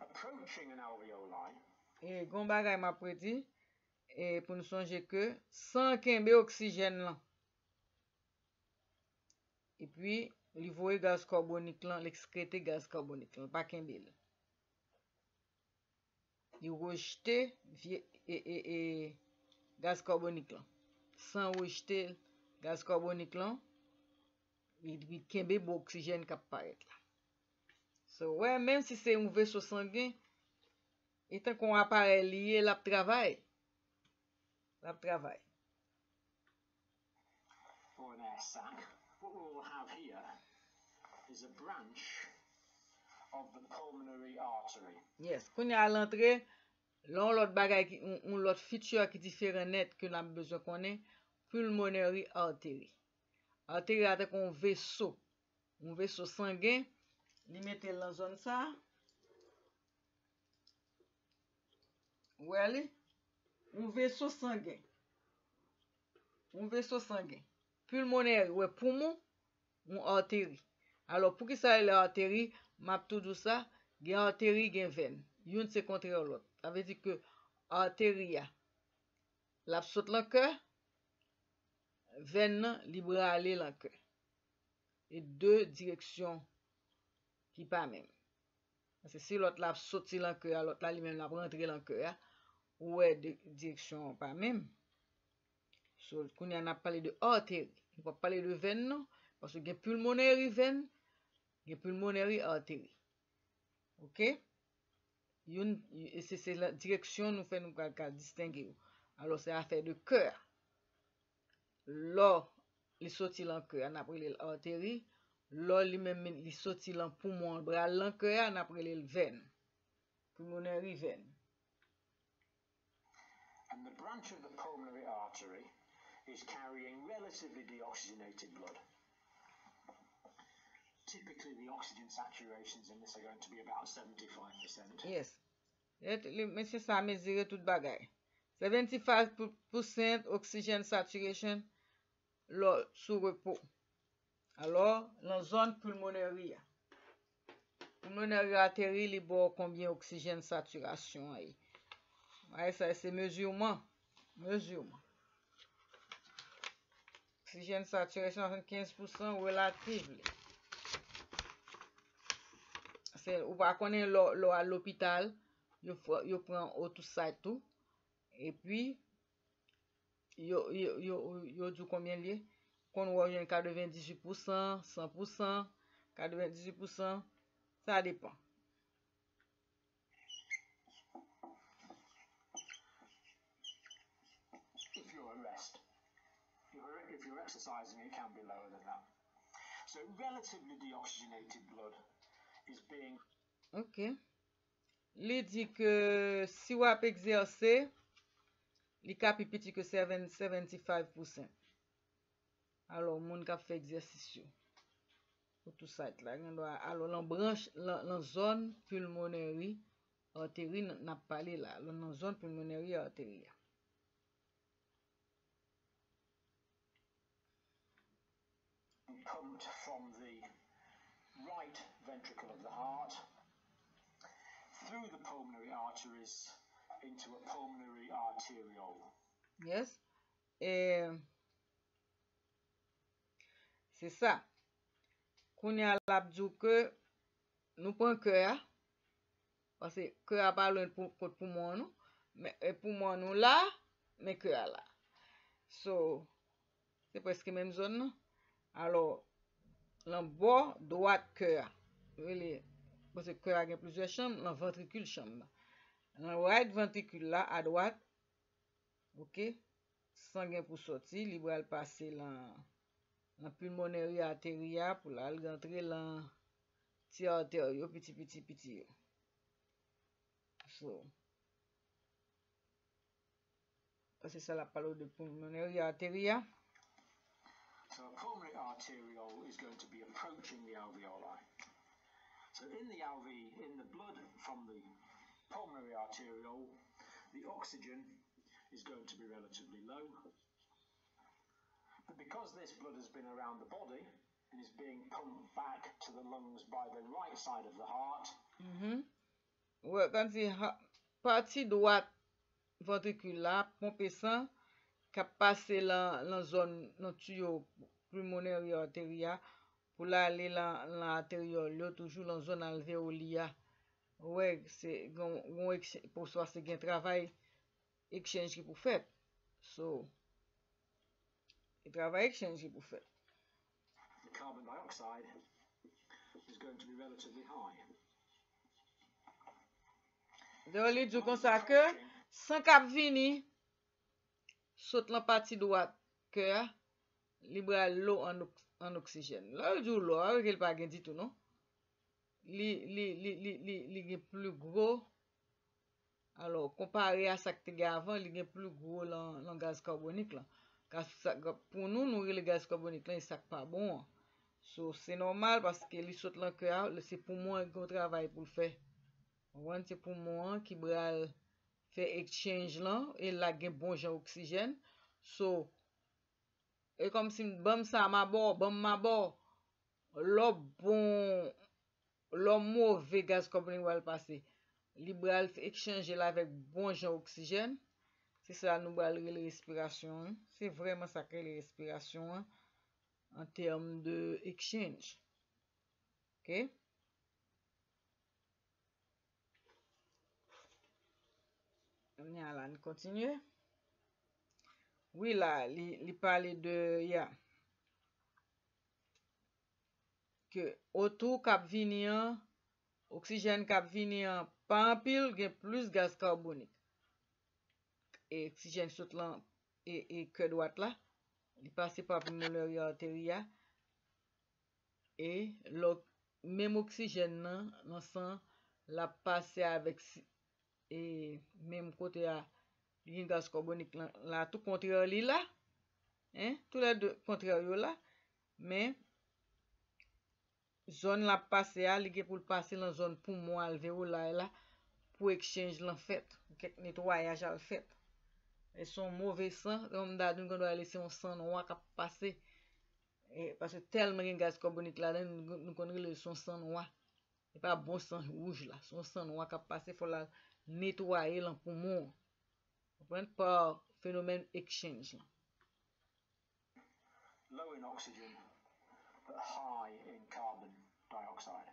approaching an alveoli. Et gon bagay m'a prédit et pour nous songer que sans kembe oxygène là. Et puis li voye gaz carbonique là, l'excrété gaz carbonique là, pas kembe là. Il rejete gaz carbonique là. Sans rejeter gaz carbonique là. Il kembe bon oxygène k'ap paret là. So, ouais, même si c'est un vaisseau sanguin, et tant qu'on apparaît lié, la travail. La travail. For an air sac, what we will have here is a branch of the pulmonary artery. Yes, qu'on y a à l'entrée, l'on l'autre bagay, on l'autre feature qui diffère net que l'on a besoin qu'on ait, pulmonary artery. Artery avec un vaisseau sanguin, li mette dans zone ça. Ouè, un vaisseau sanguin, pulmonaire, ouais poumon, une artérie. Alors pour qui ça l'artérie, m'a tout dit ça, gen artérie, gen veine. Une c'est contraire à l'autre. Ça veut dire que artérie la saute dans le cœur, veine libre à aller dans le cœur. Et deux directions qui pas même. Parce que si l'autre la sorti dans le cœur, l'autre la lui-même la rentré dans le cœur. Ouais, direction pas même. So, qu'on a parlé de artérie, on va parler de veine non, parce que il y a pulmonaire et veine, il y a pulmonaire et artérie. OK? C'est la direction nous fait nous distinguer. Alors c'est affaire de cœur. L'or, il sorti dans le cœur, on a pris l'artérie. L'or lui-même il sorti dans poumon, bras dans cœur, on a pris les veines. Pulmonaire et veine. And the branch of the pulmonary artery is carrying relatively deoxygenated blood. Typically, the oxygen saturations in this are going to be about 75%. Yes. Monsieur ça mesure toute bagaille. 75% oxygen saturation lors sous repos. Alors, la zone pulmonaire. Pulmonaire artérie li bo combien oxygène saturation ay? Ouais, ça c'est mesurement. Mesurement. Oxygène saturation 15% relative. C'est ou pas connaître l'eau à l'hôpital, yo prend tout ça tout et puis yo dit combien lié qu'on voit 98%, 100%, 98%, ça dépend. If you're exercising, it can be lower than that. So relatively deoxygenated blood is being. OK. Li dit que si ou ap exercer, li ka pi piti que 75%. Alors moun ka fait exercice pour tout ça là, alors la branche la zone pulmonaire artérie n'a parlé là, la zone pulmonaire artérie. Pumped from the right ventricle of the heart through the pulmonary arteries into a pulmonary arteriole. Yes. C'est ça. Qu'on y a l'abdou que nous prenons cœur. Parce que cœur pas loin pour poumon nous. Mais poumon nous là, mais cœur là. So, c'est presque même zone non? Alors, le bord droit cœur, parce que cœur a plusieurs chambres, le ventricule chambre. Le right ventricule là à droite, ok, sanguin pour sortir, libre à passer la pulmonaire artérielle pour la rentrer dans petit artériel, petit. So, parce que c'est la parole de pulmonaire artéria. So a pulmonary arteriole is going to be approaching the alveoli. So in the alveoli, in the blood from the pulmonary arteriole, the oxygen is going to be relatively low. But because this blood has been around the body and is being pumped back to the lungs by the right side of the heart. Ouais, quand c'est partie droite ventriculaire, pompe sang, qui a passé dans la zone, dans le tuyau pulmonaire artériel, pour aller dans l'artériole, toujours dans la zone alvéolaire. Ouais, c'est pour ça, c'est un travail exchange qui est pour faire. So, le travail exchange qui est pour faire. The carbon dioxide is going to be relatively high. Donc, il dit comme ça que, sans cap vini, saute la partie droite, cœur, libre l'eau en oxygène. Là, il dit l'eau, il n'y a pas de tout, non? Il est plus gros. Alors, comparé à ce que tu as avant, il est plus gros dans le gaz carbonique. Pour nous, nourrir le gaz carbonique, il n'est pas bon. C'est normal parce qu'il saute le cœur, c'est pour moi qu'on travaille pour le faire. C'est pour moi qui bral fait exchange là et la gain bon genre oxygène. So et comme si bam ça ma bord le bon le mauvais gaz carbonique va passer. Libral fait exchange là avec bon genre oxygène. C'est ça nous bral les respirations. C'est vraiment ça que les respirations en termes de exchange. OK? On continue. Oui, là, il parle de que autour cap venir oxygène cap venir pas en pile, il y a plus gaz carbonique. Et oxygène saute là et que droite là, il passe par pulmonaire artéria et le même oxygène dans sang la passe avec et même côté à gaz carbonique là tout contraire là hein tous les deux contraire là mais zone la passer à lié pour passer dans zone pour moi alvéolaire là pour exchange l'en fait quelque nettoyage à fait et son mauvais sang comme d'habitude on doit laisser un sang noir qui passer et parce que tellement gaz carbonique là nous connaît son sang noir et pas bon sang rouge là son sang noir qui passer faut la nettoyer le poumon par phénomène exchange. Low in oxygen, but high in carbon dioxide.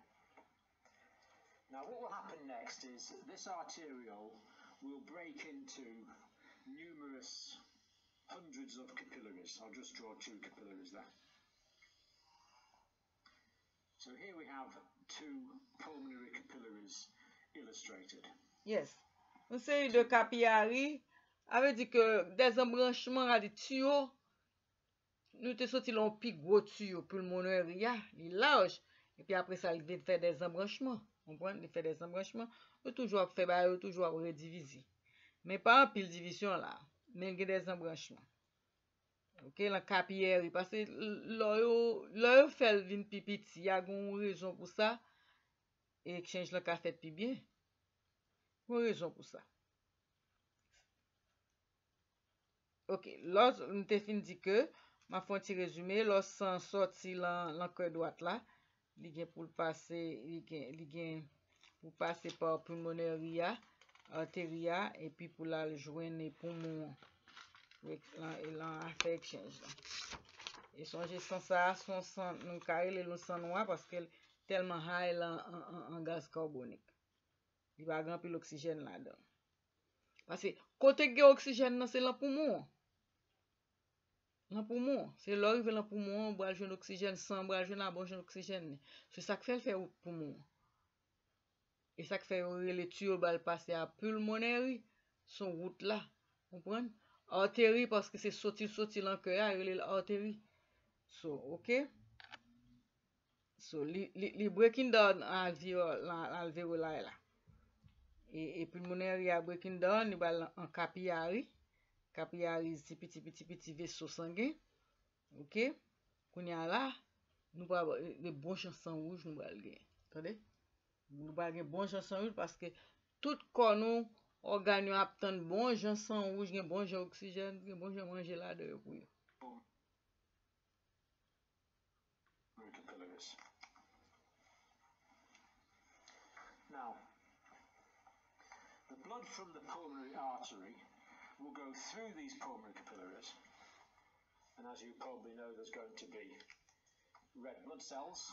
Now what will happen next is this arteriole will break into numerous hundreds of capillaries. I'll just draw two capillaries there. So here we have two pulmonary capillaries illustrated. Yes. Une série de capillaries avait dit que des embranchements à des tuyaux nous te sorti l'on pic gros tuyau pulmonaire il large et puis après ça il vient faire des embranchements on prend il fait des embranchements il toujours fait bah il toujours rediviser mais pas en pile division là mais il y a des embranchements OK la capillaire parce que l'œil fait vin pipi il y a une raison pour ça et change le café puis bien. Pour raison pour ça. OK, l'autre nous t'ai dit que ma fonte résumé, l'autre sans sorti l'encre droite là, il vient pour passer, il vient pour passer par pulmonaire artéria et puis pour la joindre pour mon là fait exchange là. Et songez sans ça, son sang nous carré le sang noir parce qu'elle tellement high en gaz carbonique. Il va grimper l'oxygène là-dedans. Parce que côté oxygène, c'est le poumon. Le poumon. C'est là où le poumon, on va jouer l'oxygène sans, on va jouer l'oxygène. C'est ça que fait le poumon. Et ça que fait les tuyaux passer à pulmonaire, son route là. Vous comprenez? Artérie, parce que c'est sorti dans le cœur, il est l'artérie. So, OK? So, le breaking down alvéolaire là. Et pulmonaire, il y a breaking down, il y a un capillary, capillarise ti petit vaisseau sanguin. OK, qu'on y a là nous pas de bon chance en rouge nous pas gagner. Attendez, nous pas gagner bon chance en rouge parce que tout corps nous organe a obtenu bon chance en rouge, gain bon chance oxygène, gain bon chance manger là dedans pour eux. Now, the blood from the pulmonary artery will go through these pulmonary capillaries, and as you probably know, there's going to be red blood cells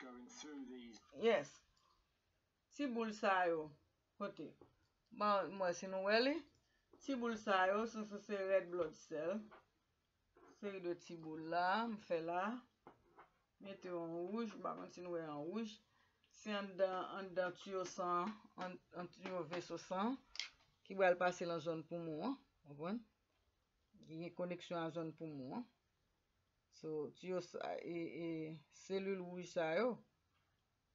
going through these. Yes. Si bulsayo, kote. Mwa sinwele. Si bulsayo, so se red blood cell. Se de ti boule la, mfe la. Mette en rouge, bakon sinwe en rouge. C'est un tuyau sang, un tuyau vaisseau sang qui va passer dans la zone poumon. Il y a une connexion à la zone poumon. So, tuyau et cellules rouges,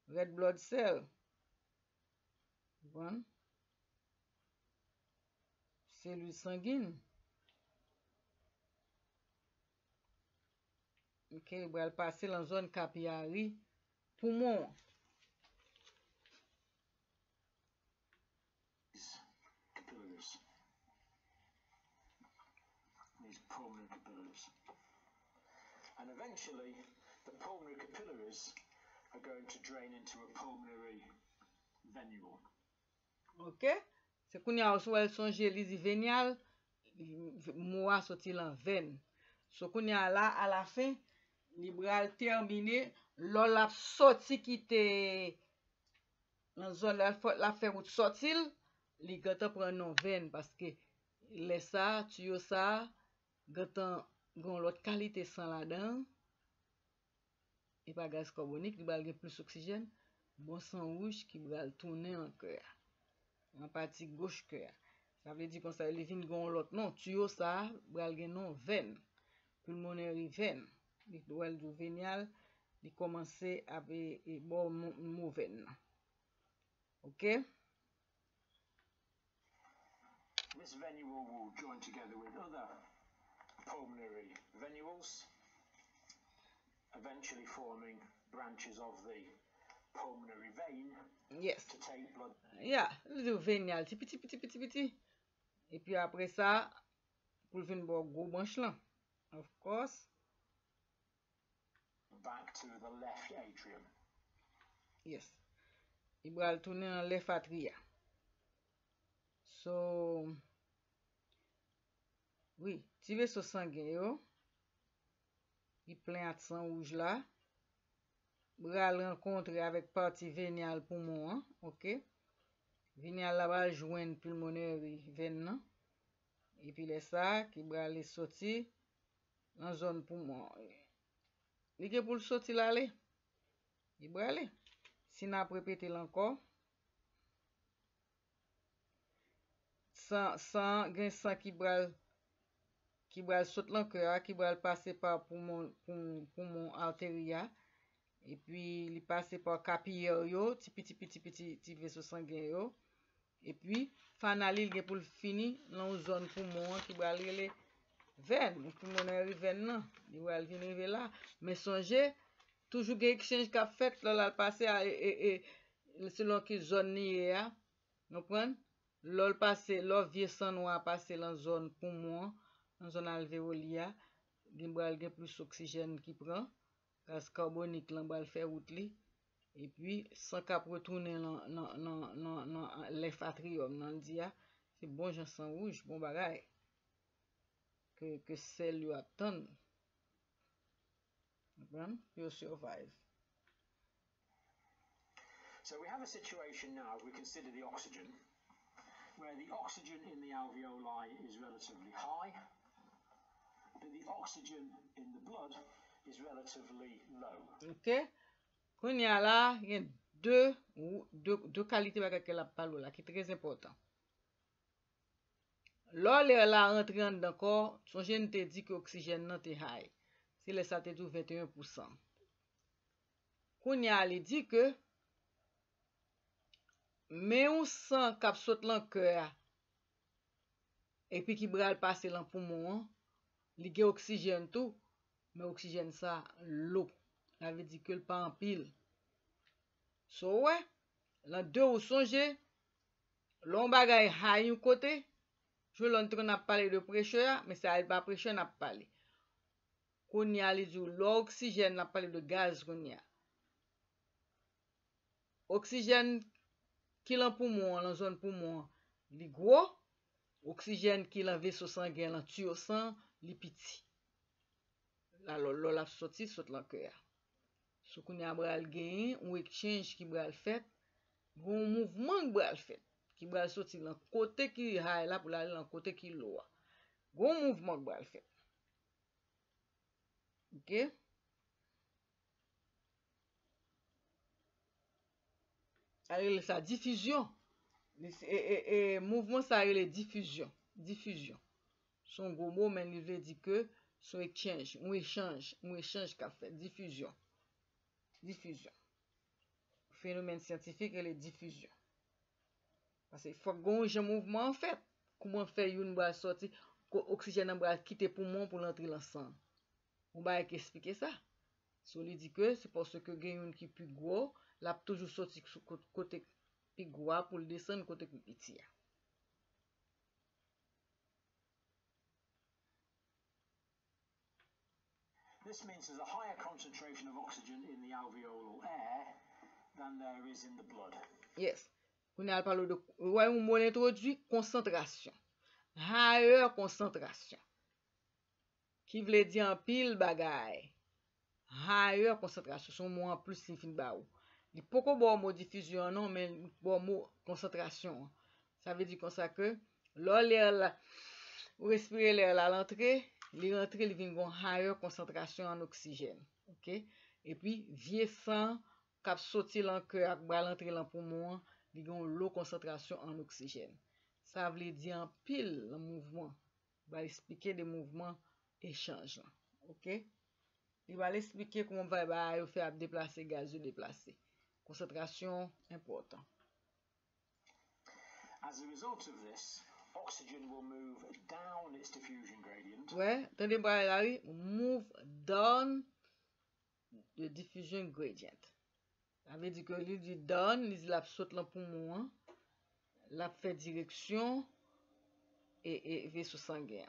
red blood cell. Bon. Cellules sanguines. Ok, il va passer dans la zone capillaire poumon. These pulmonary capillaries, and eventually the pulmonary capillaries are going to drain into a pulmonary venule. Okay, c'est qu'on y a aussi elles sont gélies véniales, moi sorti en veine. Ce qu'on y a là à la fin, libéral terminé, l'olap sorti qui te dans zone la fait où sorti, les gâteaux prennent en veine parce que les ça tuyaux ça gâteau gon l'autre qualité sans là-dedans et pas gaz carbonique, il va gagner plus d'oxygène, bon sang rouge qui va tourner en cœur en partie gauche cœur, ça veut dire qu'on ça les vin gon l'autre non tuyaux ça va gagner non veine pulmonaire veine les doigts du vénial il commencer avec bon mauvais. OK. This venule will join together with other pulmonary venules, eventually forming branches of the pulmonary vein. Yes. To take blood. Yeah, le vénial, petit. Et puis après ça, pour le venir boire gros branche là. Of course. Back to the left atrium. Yes. Il va tourner en left atria. So, oui, ti vaisseau sanguin yo, il plein à sang rouge là, bral rencontre avec partie véniale poumon, hein? OK, véniale là va joindre pulmonaire veine, et puis les ça qui bral les sortir dans zone poumon. Il que pour sortir là aller, il bral, si n'a répété encore. Sang qui bral saute dans cœur, qui bral passer par poumon artéria et puis il passer par capillaire yo, petit vaisseau sanguin yo et puis final il pour finir dans zone poumon qui bral les veine, pulmonaire veine non, il bral venir là, mais songez toujours gain exchange qu'a fait là passer et selon que zone ni a, nous prend l'ol passé, l'ol vieux sang noir passé dans zone poumon, dans zone alvéolia, il y a plus d'oxygène qui prend, gaz carbonique l'embal fait route li, et puis sans cap retourner dans l'éphatrium, dans dia, c'est bon gens sang rouge, bon bagay que celle lui attend. You survive. So we have a situation now, we consider the oxygen. Where the oxygen in the alveoli is relatively high, but the oxygen in the blood is relatively low. OK. Qu'on y a là, il y a deux qualités avec laquelle la parole là qui est très important. L'ol est là rentré dans le corps, son gène te dit que l'oxygène non te high. C'est le ça te dit 21%. Qu'on y a dit que mais on sent qu'à saute l'en cœur et puis qui bral passer dans poumon, il y a oxygène tout, mais oxygène ça l'eau. Ça veut dire que le pas en pile. So ouais, l'an deux ou songer, l'on bagay hay un côté, je l'entre n'a parlé de prêcheur, mais ça n'est pas prêcheur n'a parlé. Qu'on y a les jours, l'oxygène n'a parlé de gaz qu'on y a. Oxygène qui l'en poumon, l'en zone poumon, li gros. Oxygène qui l'en vaisseau sanguin, l'en tuyau sang, li petit. La lolo la sorti saute l'en cœur. Sou kounè a bral gen, ou exchange qui bral fait, bon mouvement bral fait, qui bral sorti l'en côté qui hay la pour l'aller l'en côté qui loa. Bon mouvement bral fait. OK? Sa diffusion et mouvement ça est diffusion son gros mot mais il veut dire que son échange on échange qu'a fait diffusion phénomène scientifique et les diffusion parce qu'il faut gonge mouvement en fait comment faire une bras sortir oxygène en bras quitter poumon pour l'entrer l'ensemble on va expliquer ça so lui dit que c'est parce que gagne une qui plus gros l'a toujours sorti sur côté pigwa pour le descendre côté petit. This means there's a higher concentration of oxygen in the alveolar air than there is in the blood. Yes. On a parlé de on mot introduit concentration. Higher concentration. Qui veut dire en pile bagaille. Higher concentration son mot en plus fin ba ou. Il n'y a pas de mot diffusion, non, mais il y a mot concentration. Ça veut dire comme ça que l'air, vous respirez l'air à l'entrée, il y a une higher concentration en oxygène. OK? Et puis, vieux sang, cap sorti dans le cœur, qui va l'entrée dans le poumon, il y a une low concentration en oxygène. Ça veut dire en pile le mouvement. Il va expliquer des mouvements échanges. OK? Il va expliquer comment on va faire déplacer gaz, déplacer. Concentration important. As a result of this, oxygen will move down its diffusion gradient. Ouais, tenez bien là, move down the diffusion gradient. Ça veut dire que lui dit down, il la saute là pour moi, la fait direction et vaisseau sanguin.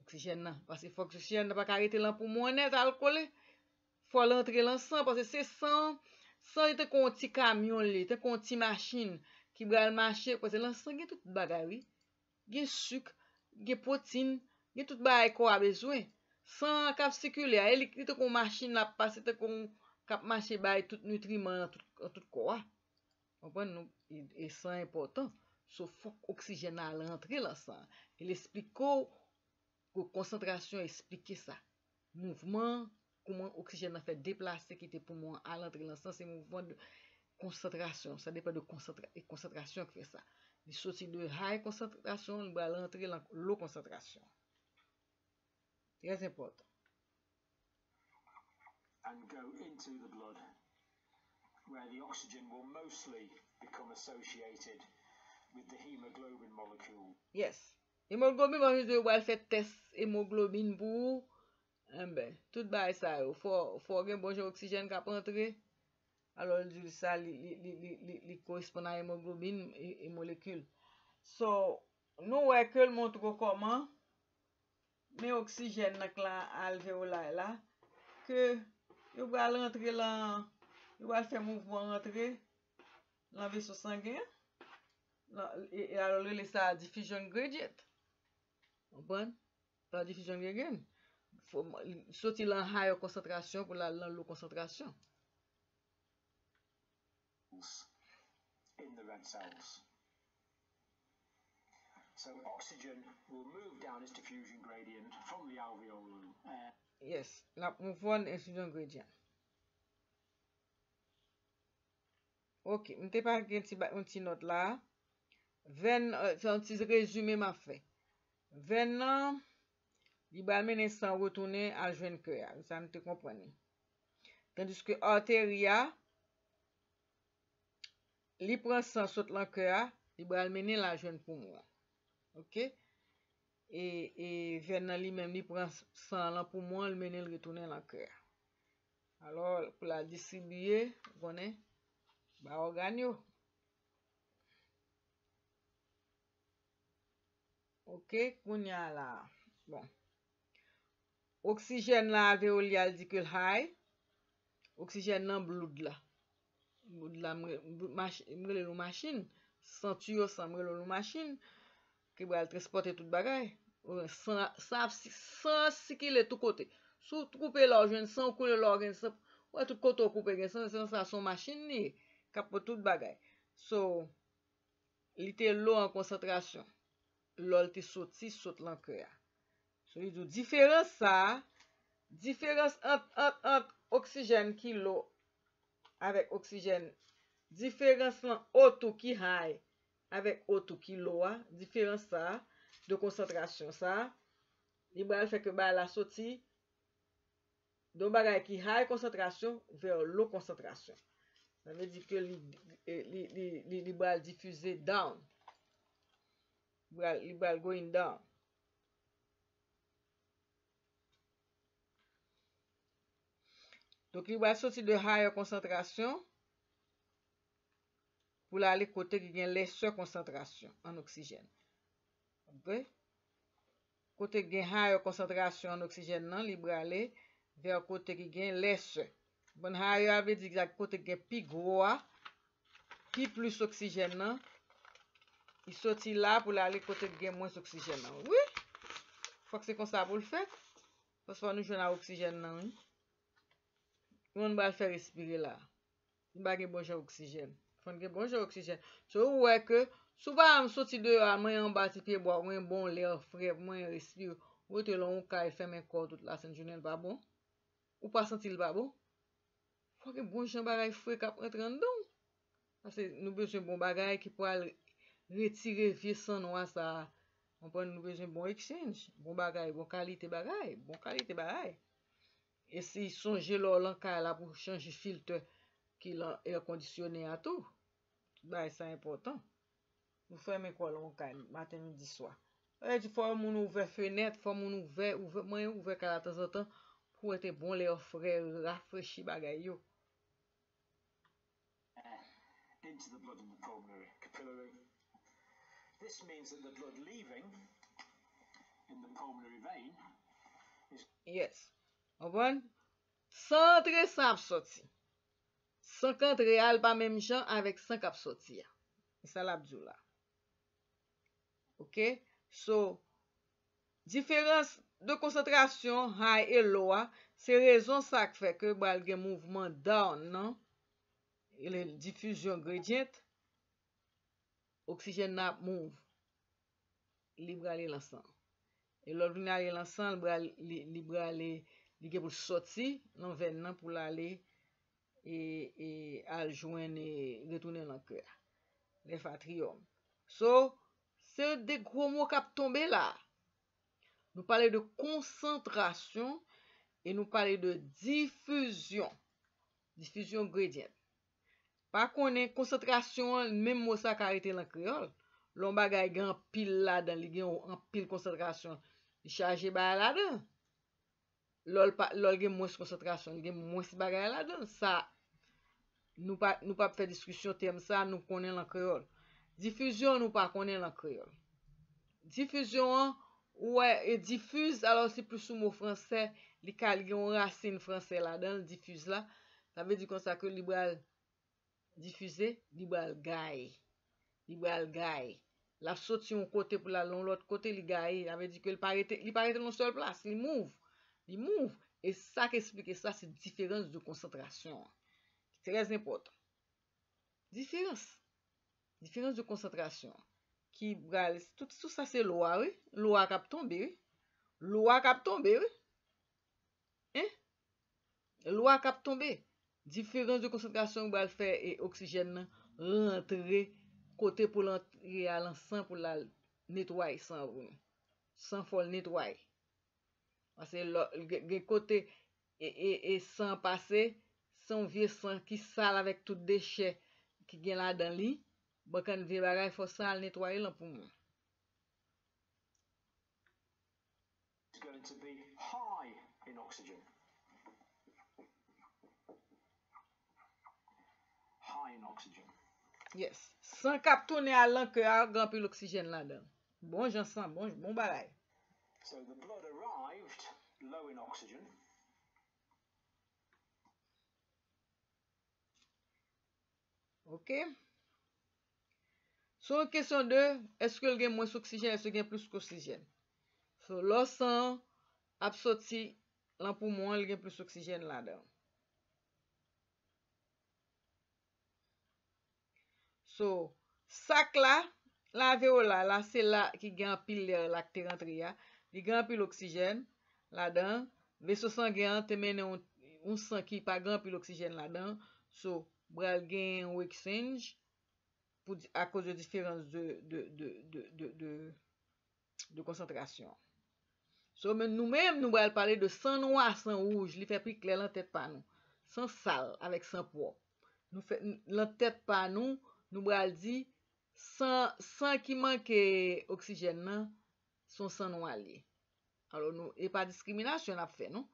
Oxygène, parce que faut que l'oxygène n'a pas arrêté là pour moi net à coller. Faut l'entrer l'ensemble parce que c'est sans sans était qu'on petit camion là était qu'on petit machine qui bral marcher parce que l'ensemble il y a toute bagaille il y a sucre il y a protéine il y a toute bagaille qu'on a besoin sans cap circulaire il était qu'on machine là passer était qu'on cap marcher bail tout nutriments tout quoi comprendre et ça important sauf faut oxygène à l'entrée l'ensemble il explique que concentration expliquer ça mouvement comment oxygène a fait déplacer qui était pour moi à l'entrée l'ensemble c'est mouvement de concentration ça dépend de concentration qui fait ça il sorti de high concentration il va l'entrée low concentration très important and go into the blood where the oxygen will mostly become associated with the hemoglobin molecule. Yes, hémoglobine va faire test hémoglobine pour tout bail ça faut gen bon oxygène qui a rentré alors ça li correspond à hémoglobine et molécule so nous ouais que le montre comment mais oxygène là alvéolaire là que il va rentrer là il va faire mouvement rentrer dans vaisseau sanguin et alors le ça diffusion gradient bon pas diffusion gradient faut sortir en high concentration pour la low concentration. In the red cells. So oxygen will move down its diffusion gradient from the alveolum. Yes, la mouvement diffusion gradient. OK, on t'ai pas un petit note là. Veine c'est un petit résumé m'a fait. Veine il va mener sans retourner à joindre cœur. Ça ne te comprend pas. Tandis que artéria, il prend sans saute le cœur, il va mener la joindre pour moi. OK, et veine lui-même il prend sang là pour moi le mener le retourner la cœur. Alors pour la distribuer, vous connaissez ba organe. OK, qu'on y a là. Bon. Oxygène là alvéoli dit que high. Oxygène dans blood là. Blood là m'rele lo machine, santuyo ça m'rele lo machine qui va transporter toute bagaille. Sans circuler tout côté. Sous couper l'organe sans couler l'organe sans ouais tout côté couper sans ça son machine ni cap toute bagaille. So l'été l'eau en concentration. L'ol te sorti saute l'encre. So il dit différence ça, différence entre oxygène qui l'eau avec oxygène, différence entre O2 qui high avec O2 qui low, différence ça de concentration ça. Libéral fait que ba la sorti de bagay qui high concentration vers low concentration. Ça veut dire que libéral diffuser down. Libéral going down. Donc, il va sortir de higher concentration pour aller côté qui gagne lesser concentration en oxygène. OK? Côté qui gagne higher concentration en oxygène, non, il va aller vers côté qui gagne lesser. Bon, higher veut dire que côté qui gagne plus gros, plus oxygène, non. Il sortit là pour aller côté de moins d'oxygène. Oui, faut que c'est comme ça pour le faire. Parce que nous jouons à l'oxygène. On va le faire respirer là. Il va avoir bon genre d'oxygène. Il faut avoir bon genre d'oxygène. Tu vois que souvent, on sortit de la main en bas, tu peux boire un bon l'air frais, moins respirer. Ou tu l'as fermé un corps toute la journée, pas bon. Ou pas sentir pas bon. Il faut avoir bon genre de frais qui rentre dedans. Parce que nous avons besoin de bon bagaille qui peut aller. Retirer vieux sang noir ça, on prend nous besoin bon exchange, bon bagay, bon qualité bagay, bon qualité bagay. Et si songer l'encas là pour changer filtre qui l'air conditionné à tout, bah c'est important. Vous fermez quoi l'encas matin midi soir. Et du fois mon ouvert fenêtre, fois mon ouvert moyen ouvert qu'à temps en temps pour être bon l'air frais, rafraîchi bagay yo. Into the blood in the pulmonary capillary. This means that the blood leaving in the pulmonary vein is... Yes. Obon? San tre san ap soti. San kant real pa menm jan avèk san k'ap soti ya. Sa la bdou la. OK? So, différence de concentration high et low, c'est raison ça qui fait que bal gen mouvement down, non? Et la diffusion gradient. Oxygène n'a move libre aller l'ensemble et l'autre vient aller l'ensemble libre aller ligue pour sortir non veine pour aller et à joindre et retourner dans cœur les fatrium. So c'est des gros mots qui tombent là. Nous parlons de concentration et nous parlons de diffusion gradient. Pas qu'on ait concentration, même mot ça qui a été en créole. L'on bagay gen pile là dans les en pile concentration. Il charge ba là dedans. L'ol gen moins concentration, il gen moins bagay là dedans. Ça nous pas faire discussion terme ça, nous connaît en créole. Diffusion nous pas connaît en créole. Diffusion ouais, diffuse alors c'est plus sous mot français, li kal gen racine français là dedans, diffuse là. Ça veut dire comme ça que libéral diffuser libéral gaille la sorti un côté pour la long l'autre côté li gaille avait dit que il paraît non seul place il move et ça qui explique ça c'est différence de concentration très important différence de concentration qui bral tout ça c'est loi oui loi qui a tombé loi qui a tombé. Différence de concentration va faire et oxygène rentrer côté pour l'entrer à l'ensemble pour la nettoyer sans folle nettoyer parce que le côté et sans passer son vieux sang qui sale avec tout déchet qui gagne là dans lui bon quand vieux bagay faut sale nettoyer là pour moi meant to be high in oxygen. High in oxygen. Yes. Sans cap tourner à l'an que a grand l'oxygène là-dedans. Bon j'en bon balai. So the blood arrived low in oxygen. OK. So question 2, est-ce que il y a moins d'oxygène, est-ce qu'il y a plus d'oxygène? So le sang absorti là pour moi, il y a plus d'oxygène là-dedans. So sac là, la alvéola là, c'est là qui gagne pile l'acté rentré là, il gagne pile l'oxygène là-dedans, vaisseau sanguin te mène on sang qui pas gagne pile l'oxygène là-dedans. So bral gagne un exchange pour à cause de différence de concentration. So nous-mêmes nous allons parler de sang noir, sang rouge, il fait plus clair dans tête pas nous. Sang sale avec sang propre. Nous fait dans tête pas nous. Nous allons dire, sans qui manque d'oxygène, son sang noir. Alors, nous, et pas discrimination, on a fait, non?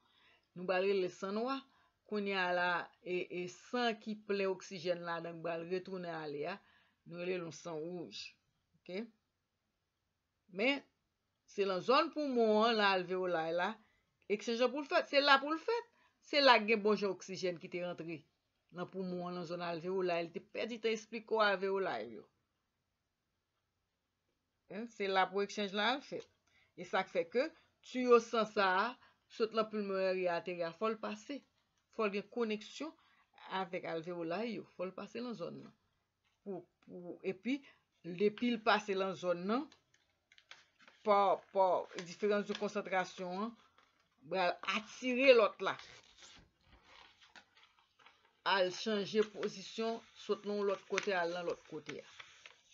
Nous allons le sang noir, qu'on y a là, et sans qui plaît oxygène là, donc nous allons retourner à l'air, nous allons le sang rouge. OK? Mais, c'est la zone pour moi, l'alvéolaire là, et que c'est là pour le fait. C'est là que bon oxygène qui est rentré. Dans pour moi dans zone alvéolaire, il te perdu t'expliquer quoi alvéolaire. C'est là pour exchange là fait. Et ça fait que tu au sans ça, saute la pulmonaire et artérielle, faut le passer. Faut bien connexion avec alvéolaire, faut le passer dans zone là. Et puis les piles passer dans zone là par différence de concentration, va attirer l'autre là. Al changer position, saute non l'autre côté, à l'autre côté.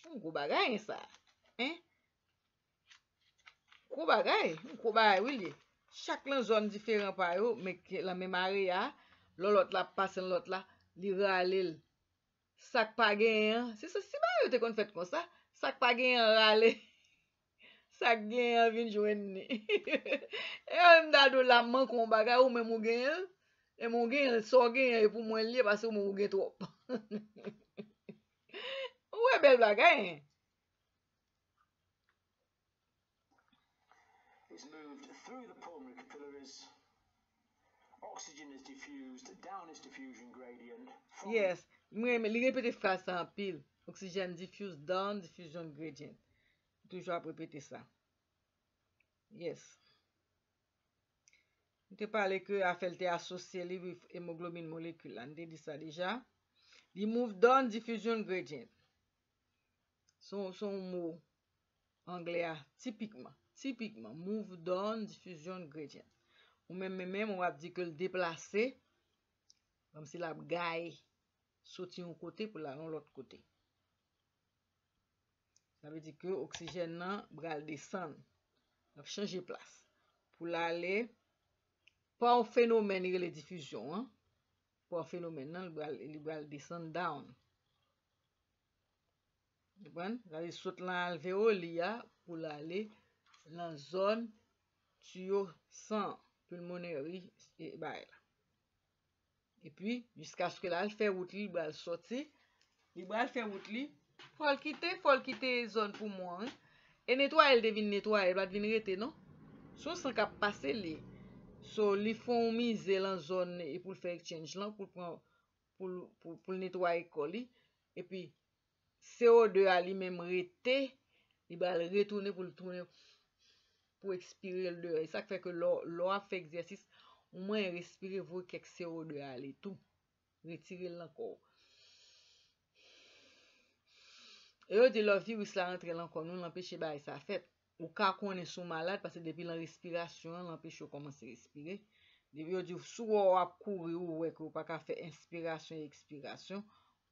Un gros bagay ça. Hein? Gros bagay, oui. Chaque zone différente par yo, mais la même area, l'autre la passe l'autre là, li rale. Sak pa gen, c'est ça si ba yo te kon fait comme ça, sak pa gen rale. Sak gen vinn joine. Et on da do la man kon bagay ou même ou gen. Et mon gain, son gain, pour moi, lié parce que mon gain trop. Ouais, belle blague, hein? It's moved through the pulmonary capillaries. Oxygen is diffused down its diffusion gradient. Yes, mais les répéter phrase en pile. Oxygen diffuse down diffusion gradient. Toujours à répéter ça. Yes. Je te parle que a fait le associé avec l'hémoglobine moléculaire. On a dit ça déjà. Il move down diffusion gradient. Son mot anglais, typiquement, move down diffusion gradient. Ou même, on va dire que le déplacer, comme si la gaille sortit d'un côté pour aller de l'autre côté. Ça veut dire que l'oxygène va descendre, va changer de place pour aller. Pas un phénomène de diffusion, hein? Pas un phénomène, il va descendre down. Bon, il saute l'alvéolia pour aller dans la zone tuyau sang pulmonaire et bail. Et puis jusqu'à ce que là il fait route, il va sortir, il va faire route, il faut quitter zone pour moi. Hein? Et nettoyer, il devine nettoyer, il va devenir rete, non? Son sang cap passer les. So, li font miser la zone et pour faire exchange là pour nettoyer colis et puis CO2 a lui-même reté, il va le retourner pour le tourner pour expirer le dehors. Et ça fait que l'eau a fait exercice au moins respirer vous quelques CO2 a aller tout retirer l'encore. Et au de le virus la rentre l'encore nous l'empêcher bah ça fait. Ou ka konnen sou malade parce que depuis la respiration l'empêche ou commencer respirer depuis du sou ou a courir ou ouais que ou pas ka faire inspiration et expiration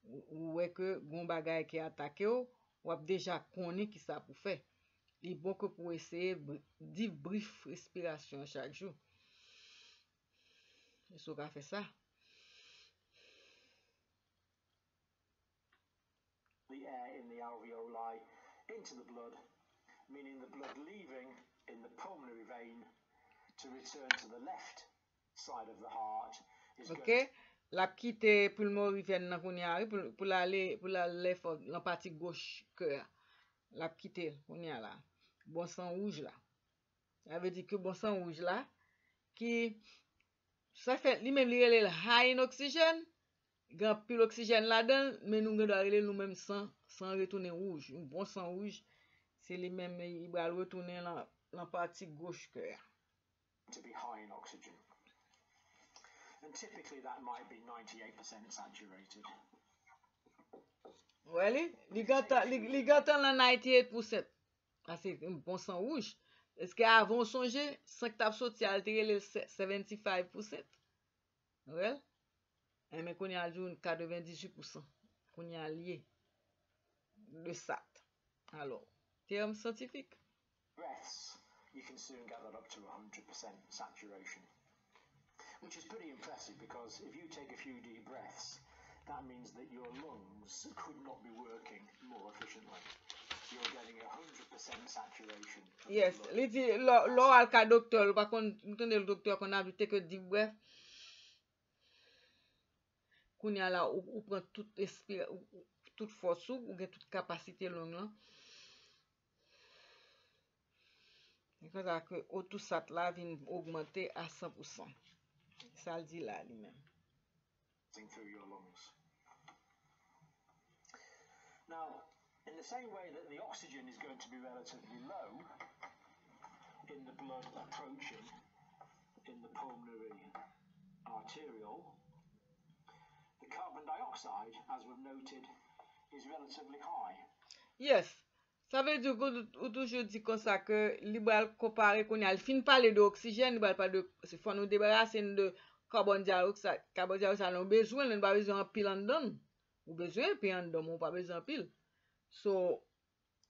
ou ouais que gon bagay qui attaqué ou a déjà connait qui ça pour faire il bon que pour essayer 10 brief respiration chaque jour et sou ka faire ça. The air in the alveoli into the blood, meaning the blood leaving in the pulmonary vein OK, la quitter poumon rivière nan kounya pour aller dans partie gauche cœur. La quitter kounya là. Bon sang rouge là. Ça veut dire que bon sang rouge là qui ça fait lui-même il est high en oxygène, grand pile oxygène là-dedans, mais nous doit aller nous-même sans retourner rouge. Un bon sang rouge, c'est les mêmes il va retourner là dans partie gauche cœur. To be high in oxygen. And typically that might be 98% saturated. Well, ligatan la 98%. Ah, c'est un bon sang rouge. Est-ce qu'avant songer, 5 tap sorti altéré le 75%? Well, mais qu'on y a joué 98%. Qu'on y a lié le SAT. Alors, terme scientifique. Breaths. You can soon get that up to 100% saturation, which is pretty impressive because if you take a few deep breaths, that means that your lungs could not be working more efficiently. You're getting 100% saturation. Yes, li di lo al ka docteur, pa kon entende le docteur kon a dit que deep breath qu'on y a là ou prend toute respiration, toute force ou gagne toute capacité longue là. Parce que tout ça là vient augmenter à 100%. Ça le dit là lui-même. Now, in the same way that the oxygen is going to be relatively low in the blood approaching in the pulmonary arterial, the carbon dioxide, as we've noted, is relatively high. Yes. Ça veut dire que toujours dit comme ça que l'ibal comparé qu'on a fin parler d'oxygène, l'ibal pas de c'est faut nous débarrasser de carbone dioxyde on besoin, on pas besoin en pile en donne. Ou besoin puis en donne, on pas besoin en pile. So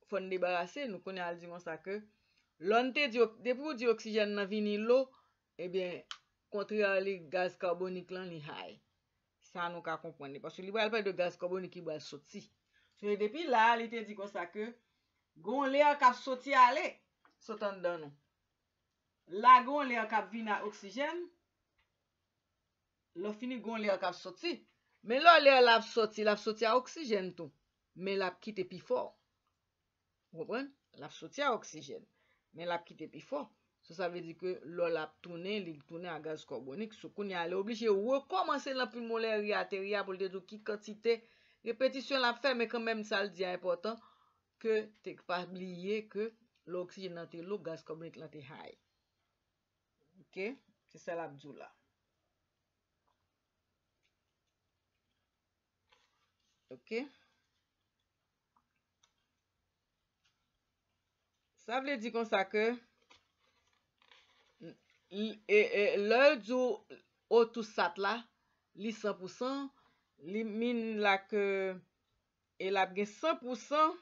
faut nous débarrasser, nous connait al dit comme ça que l'onté du oxygène dans vini l'eau, eh bien contraire les gaz carbonique là li high. Ça nous ka comprendre parce que l'ibal pas de gaz carbonique qui va sortir. So depuis là, il était dit comme ça que gon l'air k'ap sorti aller sautant dans nous la gon l'air k'ap vina oxygène l'on fini gon l'air k'ap sorti mais l'air l'a sorti à oxygène tout mais l'a quitté plus fort vous comprenez l'a sorti à oxygène mais l'a quitté plus fort ça veut dire que l'eau l'a tourné à gaz carbonique sou qu'on y a obligé recommencer la pulmonaire artéria pour dire qui quantité répétition l'a fait mais quand même ça le dit important que t'es pas oublié que l'oxygène dans l'eau gaz carbonique là t'es high. OK, c'est ça l'abdou là. OK. Ça veut dire comme ça que l'heure du haut tout ça là, li 100%, li mine là que et la gain 100%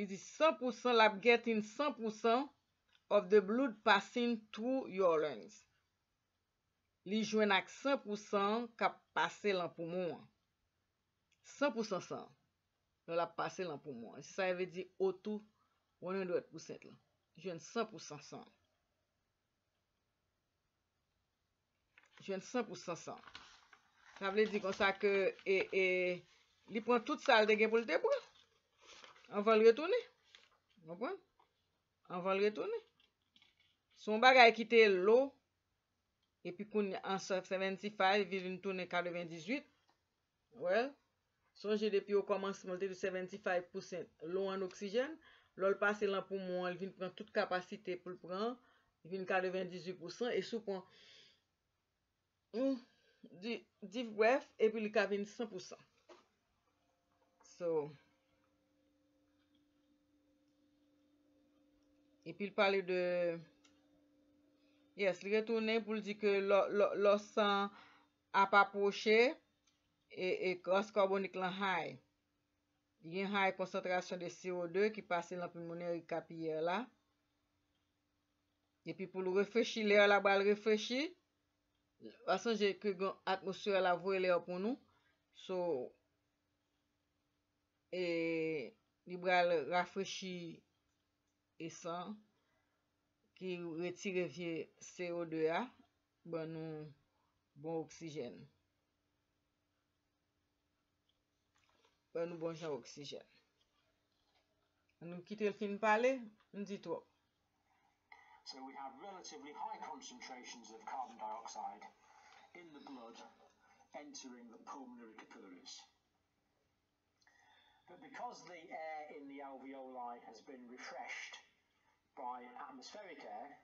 il dit 100% lab getting 100% of the blood passing through your lungs. Li joine ak 100% k'ap passer lan poumon. 100% sang. L'a passer lan poumon. Ça veut dire autour 100% là. Joine 100% sang. Joine 100% sang. Ça veut dire comme ça que li prend toute ça de gen pou le débrouiller. On va le retourner. Vous comprenez? On va le retourner. Son bagage quitter l'eau et puis qu'on en 75 il une tourner 98. Well, songez depuis au commencement de 75% l'eau en oxygène, l'eau passe là pour moi, il vient prendre toute capacité pour le prendre, il vient 98% et sous prend deep breath et puis il vient 100%. So et puis il parlait de yes, il retourne pour dire que l'eau sang a pas approché et gaz carbonique là high. Il y a une high concentration de CO2 qui passe dans la pulmonaire capillaire là. Et puis pour le réfléchir l'air là bas le réfléchir façon j'ai que l'atmosphère là voie l'air pour nous. So et il va rafraîchir et ça qui retire vieux CO2 a, bon nous bon oxygène. Bon nous bon genre oxygène. Nous quittons le film parler, nous dit tout. So we have relatively high concentrations of carbon dioxide in the blood entering the pulmonary capillaries. But because the air in the alveoli has been refreshed by atmospheric air,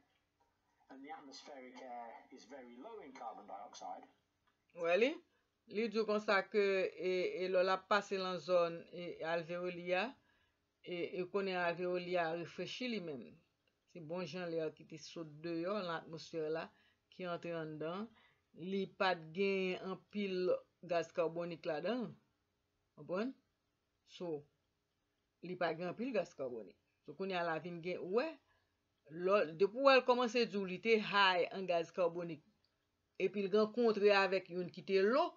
and the atmospheric air is very low in carbon dioxide. Really? Li di kon sa ke e lò la pase lan zone alvéolia e konnen alvéolia refreshi li mèm. Se bon jan l'air ki te sot deyon l'atmosphère la ki entre an dan, li pa gen an pil gaz karbonik la dan. Konpwen? So, li pa gen pil gaz karbonik. So, konye a la vin gen, ouais, depuis elle commence à dire, li te high en gaz carbonique. Et puis, le rencontre avec yon qui te l'eau,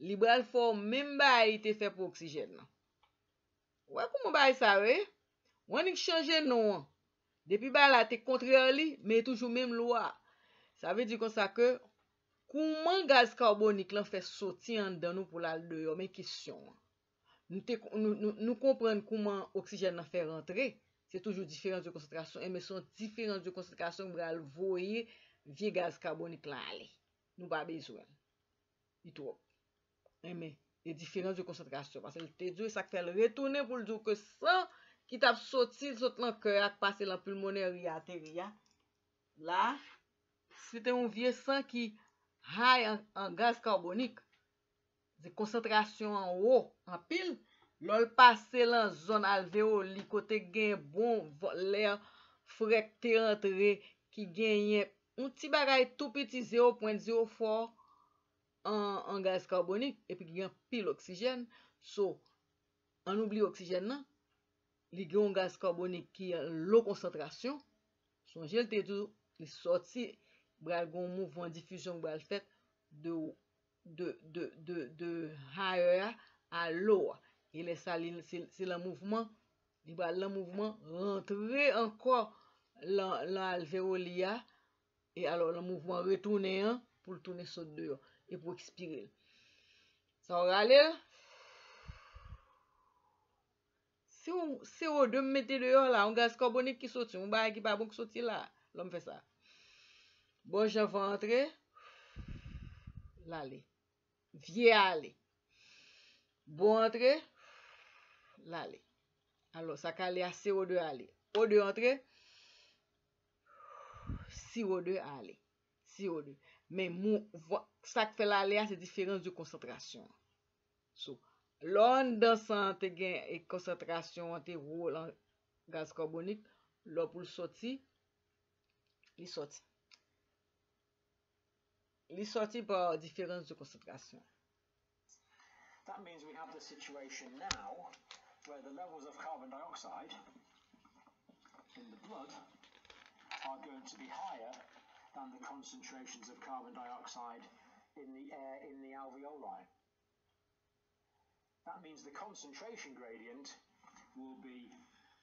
li bral fò même bay te fait pour oxygène. Ouais, comment bay ça, ouais? On y change non. Depuis bay la te contraire li, mais toujours même loi. Ça veut dire comme ça que, comment gaz carbonique l'en fait sortir en dans nous pour la dehors, mais question. Nous comprenons comment l'oxygène en fait rentrer. C'est toujours différent de concentration. Et mais sont différentes de concentration pour aller voyer vieux gaz carbonique là. Nous pas besoin. Il trop. Et mais les différences de concentration. Parce que le Dieu ça fait le retourner pour le dire que ça qui t'a sorti saute dans cœur et passer dans pulmonaire et artéria. Là, c'était un vieux sang qui high en gaz carbonique. De concentration en haut, en pile, l'ol passe la zone alvéoli côté gain bon l'air frais qui rentré qui gagne un petit bagage tout petit 0.04 en gaz carbonique et puis qui gagne pile oxygène. So, on oublie oxygène là, li gagne un gaz carbonique qui en low concentration. Son gel te dit il sorti bral gon mouvement diffusion bral fait de higher à lower. Il est saline, c'est le mouvement, il va le mouvement rentrer encore l'alvéolia et alors le mouvement retourner pour tourner sur dehors et pour expirer. Ça va aller. Si on CO2 mettez dehors là, un gaz carbonique qui sortit, un bagage qui pas bon qui sortit là, l'homme fait ça. Bon, je vais entrer. L'aller. Viens aller. Bon entrer. L'aller. Alors, ça calé à CO2 aller. O2 entrer. CO2 aller. CO2. Mais ça fait l'aller, c'est différence de concentration. So, l'on dansant te gain et concentration te roule en gaz carbonique, l'on pour sortir, il sorti. Il sorti par différence de concentration. That means we have the situation now where the levels of carbon dioxide in the blood are going to be higher than the concentrations of carbon dioxide in the air in the alveoli. That means the concentration gradient will be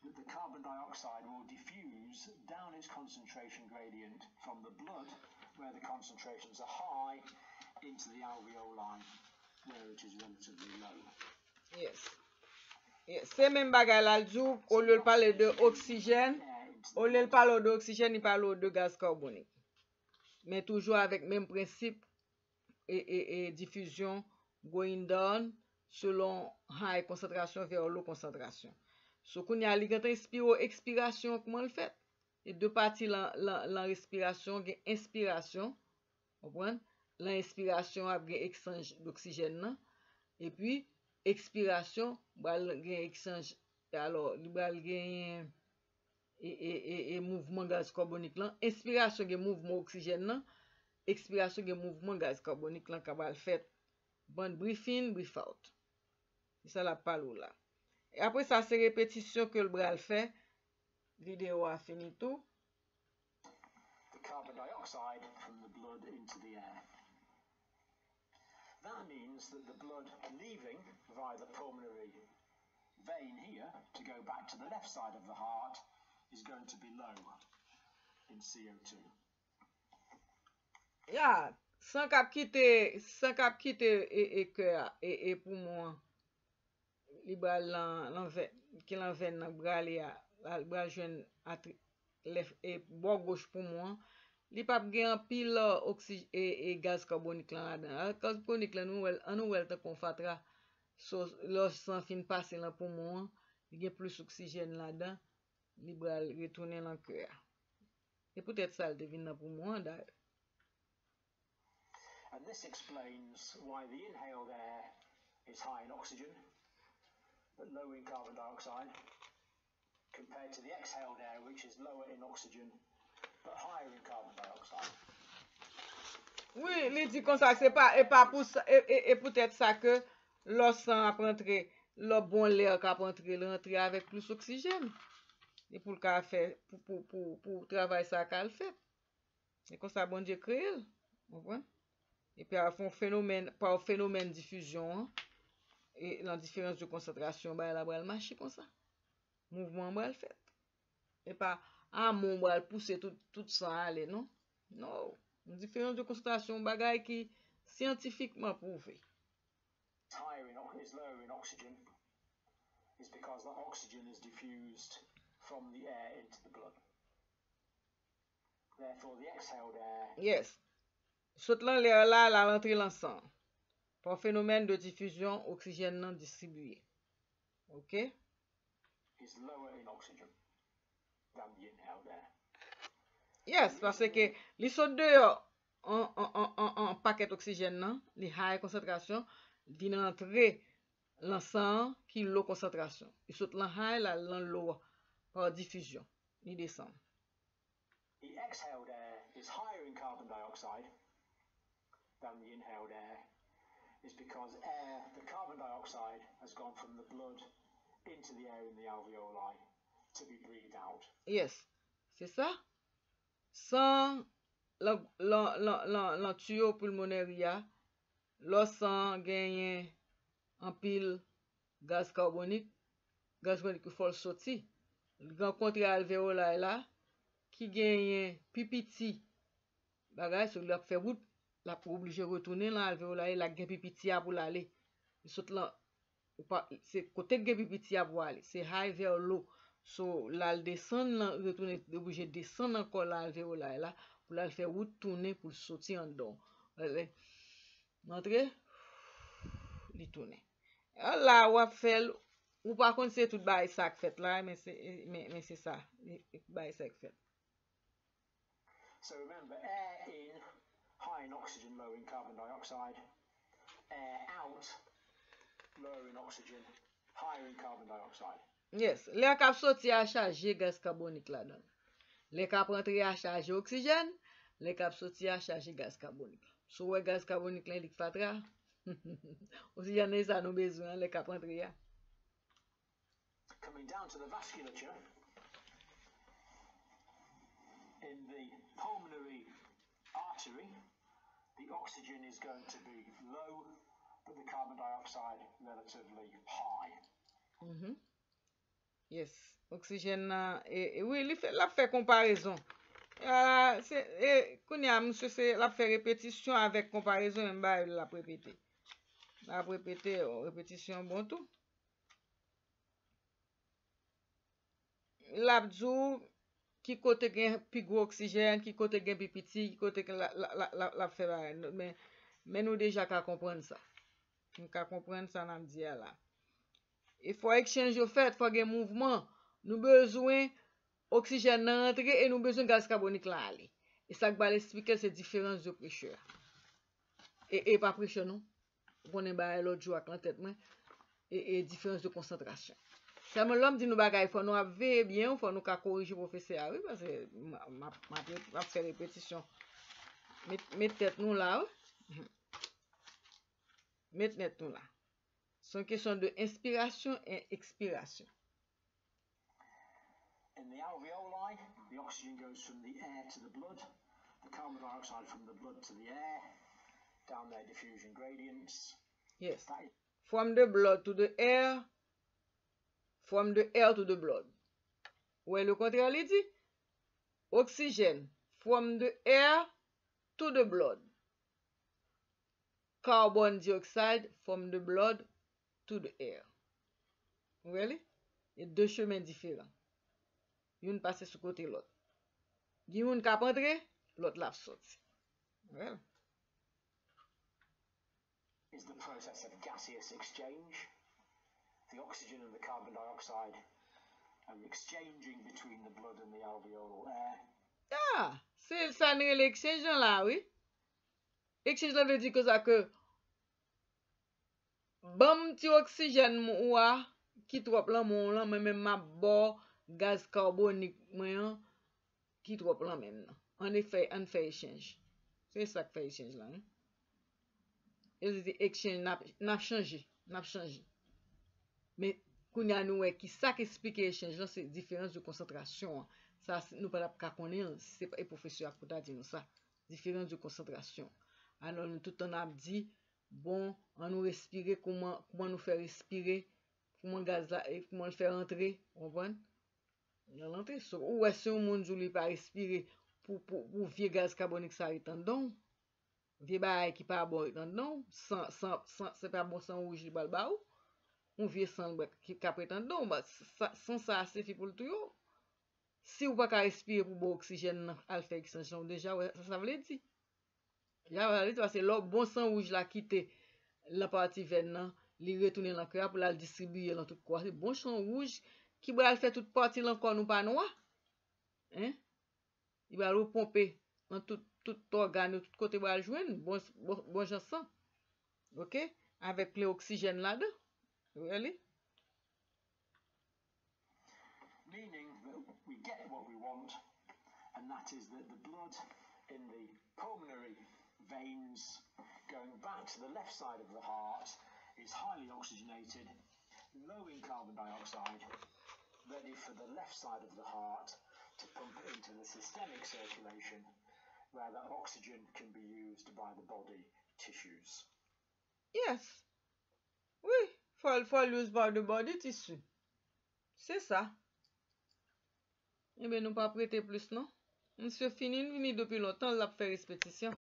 that the carbon dioxide will diffuse down its concentration gradient from the blood where the concentrations are high into the alveoli. Yes. Yes. C'est même bagay la djou, au lieu de parler d'oxygène, au lieu de parler d'oxygène, il parle de gaz carbonique. Mais toujours avec même principe et diffusion going down selon high concentration vers low concentration. So, qu'on y a liganté inspiration, comment le fait? Et deux parties, la respiration, inspiration. Vous comprenez? L'inspiration a un échange d'oxygène et puis expiration a un échange alors il va et mouvement gaz carbonique là inspiration a mouvement oxygène là expiration a mouvement gaz carbonique là qui va faire bon breathe in breathe out c'est ça la parole là et après ça c'est répétition que le bras fait vidéo a fini tout the carbon dioxide from the blood into the air. That means that the blood leaving via the pulmonary vein here to go back to the left side of the heart is going to be low in in CO2. Ya, san kap kite e cœur et poumon li bal l'anven nan bras li a bras jeune et bord gauche poumon li pap gen pile oxygène et gaz carbonique là-dedans. Gaz carbonique là nou wel ta kon fatra so lo san fin passe lan poumon li gen plus oxygène là-dedans li bal retourner lan cœur. Et peut-être ça devine nan poumon d'ailleurs. And this explains why the inhaled air is high in oxygen but low in carbon dioxide compared to the exhaled air, which is lower in oxygen but higher in carbon dioxide. Oui, il dit comme ça, c'est pas et pas pour ça et peut-être ça que l'eau sang a rentré, l'eau bon l'air qui a rentré avec plus oxygène. Et pour le cas faire pour travailler ça qu'elle fait. Et comme ça bon Dieu crée, on voit. Et puis, par phénomène diffusion, et la différence de concentration, bah, la bral marche comme ça. Mouvement bral fait. Et pas, ah, mon bral pousser tout ça aller, non? Non. Une différence de concentration, bagaille qui scientifiquement prouvé. Is low in oxygen is because that oxygen is diffused from the air into the blood. Therefore, the exhaled air. Yes. Sot lan l'air là la rentré l'ensemble. Par phénomène de diffusion, oxygène non distribué. OK? Is lower in oxygen than the inhaled air. Yes, parce que li saute dehors en paquet oxygène non, li high concentration, vient entrer l'ensemble qui low concentration. Il saute lan high la lan low par diffusion, il descend. The exhaled air is higher in carbon dioxide than the inhaled air is because the carbon dioxide has gone from the blood into the air in the alveoli to be breathed out. Yes, c'est ça. Sans la tuyau pulmonaire, le sang gagne en pile gaz carbonique qui faut sortir. Rencontrer alvéoli là qui gagne pipiti bagage sur la fait route. La pou oblige retourner là alvéolaire la gen pipitia pour l'aller saute là c'est côté gen pipitia pour aller c'est high vers low so là descend là retourner obligé descendre encore là alvéolaire là pour la faire retourner pour sortir en dedans entrer li tourner là ou fait ou par contre c'est tout bail ça fait là mais c'est ça bail ça fait. So remember air in high in oxygen, low in carbon dioxide. Air out, low in oxygen, higher in carbon dioxide. Yes, l'air qui sorti a chargé gaz carbonique là-dedans. L'air qui rentré a chargé oxygène, l'air qui sorti a chargé gaz carbonique. So le gaz carbonique là il fatra. Oxygène ça nous besoin l'air qui rentré a. Coming down to the vasculature in the pulmonary artery, the oxygen is going to be low, but the carbon dioxide relatively high. Mm-hmm. Yes, oxygène et oui, il fait comparaison. C'est Kounia monsieur c'est la fait répétition avec comparaison même ba la répéter. La répéter répétition bon tout. L'abdou qui côté gain plus gros oxygène, qui côté gain plus petit, qui côté la fait mais nous déjà qu'à comprendre ça. Nous qu'à comprendre ça n'a dit là. Il faut échanger au fait, faut gain mouvement. Nous besoin oxygène d'entrer et nous besoin gaz carbonique là aller. Et ça va expliquer ces différences de pression. Et pas pression non. On est ba l'autre jour en tête moi et différence de concentration. Ça me l'homme dit nous bagaille faut nous veiller bien faut nous corriger professeur oui parce que m'a faire répétition met tête nous là oui. Met tête nous là c'est une question de inspiration et expiration. In the alveoli the oxygen goes from the air to the blood, the carbon dioxide from the blood to the air down their diffusion gradients. Yes, from the blood to the air. From the air to the blood. Ouais, le contraire, il dit. Oxygen from the air to the blood. Carbon dioxide from the blood to the air. Vous voyez? Il y a deux chemins différents. Une passe sur côté l'autre. Il y a une qui entre, l'autre la sorti. Voilà. Is the process of gaseous exchange. The oxygen and the carbon dioxide are exchanging between the blood and the alveolar air. Ah, c'est ça l'exchange là, oui. Exchange là veut dire que ça que bon petit oxygène moi qui trop là mon là mais même ma bon gaz carbonique moi qui trop là même. En effet, on fait échange. C'est ça que fait échange là. Hein? Et c'est exchange n'a changé. Mais qu'on y a nous qui ça qui explique échange c'est différence de concentration. Ça nous pas capable connaître, c'est pas professeur pour ta dire nous ça. Différence de concentration. Alors nous tout on a dit bon, on nous respirer comment nous faire respirer, comment gaz là et comment le faire entrer, comprendre? Il a l'entrée sur ou est-ce que monde joue pas respirer pour vieux gaz carbonique ça est en donc vieux bail qui pas bon non sans c'est pas bon sang rouge bal baou on vieux sang qui cap prétendant bah sans ça c'est fait pour le tout si ou pas ka respirer pour bon oxygène al fait extension déjà ça veut dire là veut dire c'est le bon sang rouge là quitter la partie veine là il retourner dans cœur pour la distribuer dans tout corps c'est bon sang rouge qui va faire toute partie encore nous pas noir hein il va le pomper dans tout organe, tout côté va joindre bon sang. OK? Avec l'oxygène là-dedans. Really? Meaning that we get what we want and that is that the blood in the pulmonary veins going back to the left side of the heart is highly oxygenated, low in carbon dioxide, ready for the left side of the heart to pump it into the systemic circulation. Where that oxygen can be used by the body tissues. Yes. Oui, faut l'use by the body tissue. C'est ça. Eh bien, nous pas prêter plus, non? Monsieur Finin, vini depuis longtemps, l'a fait répétition.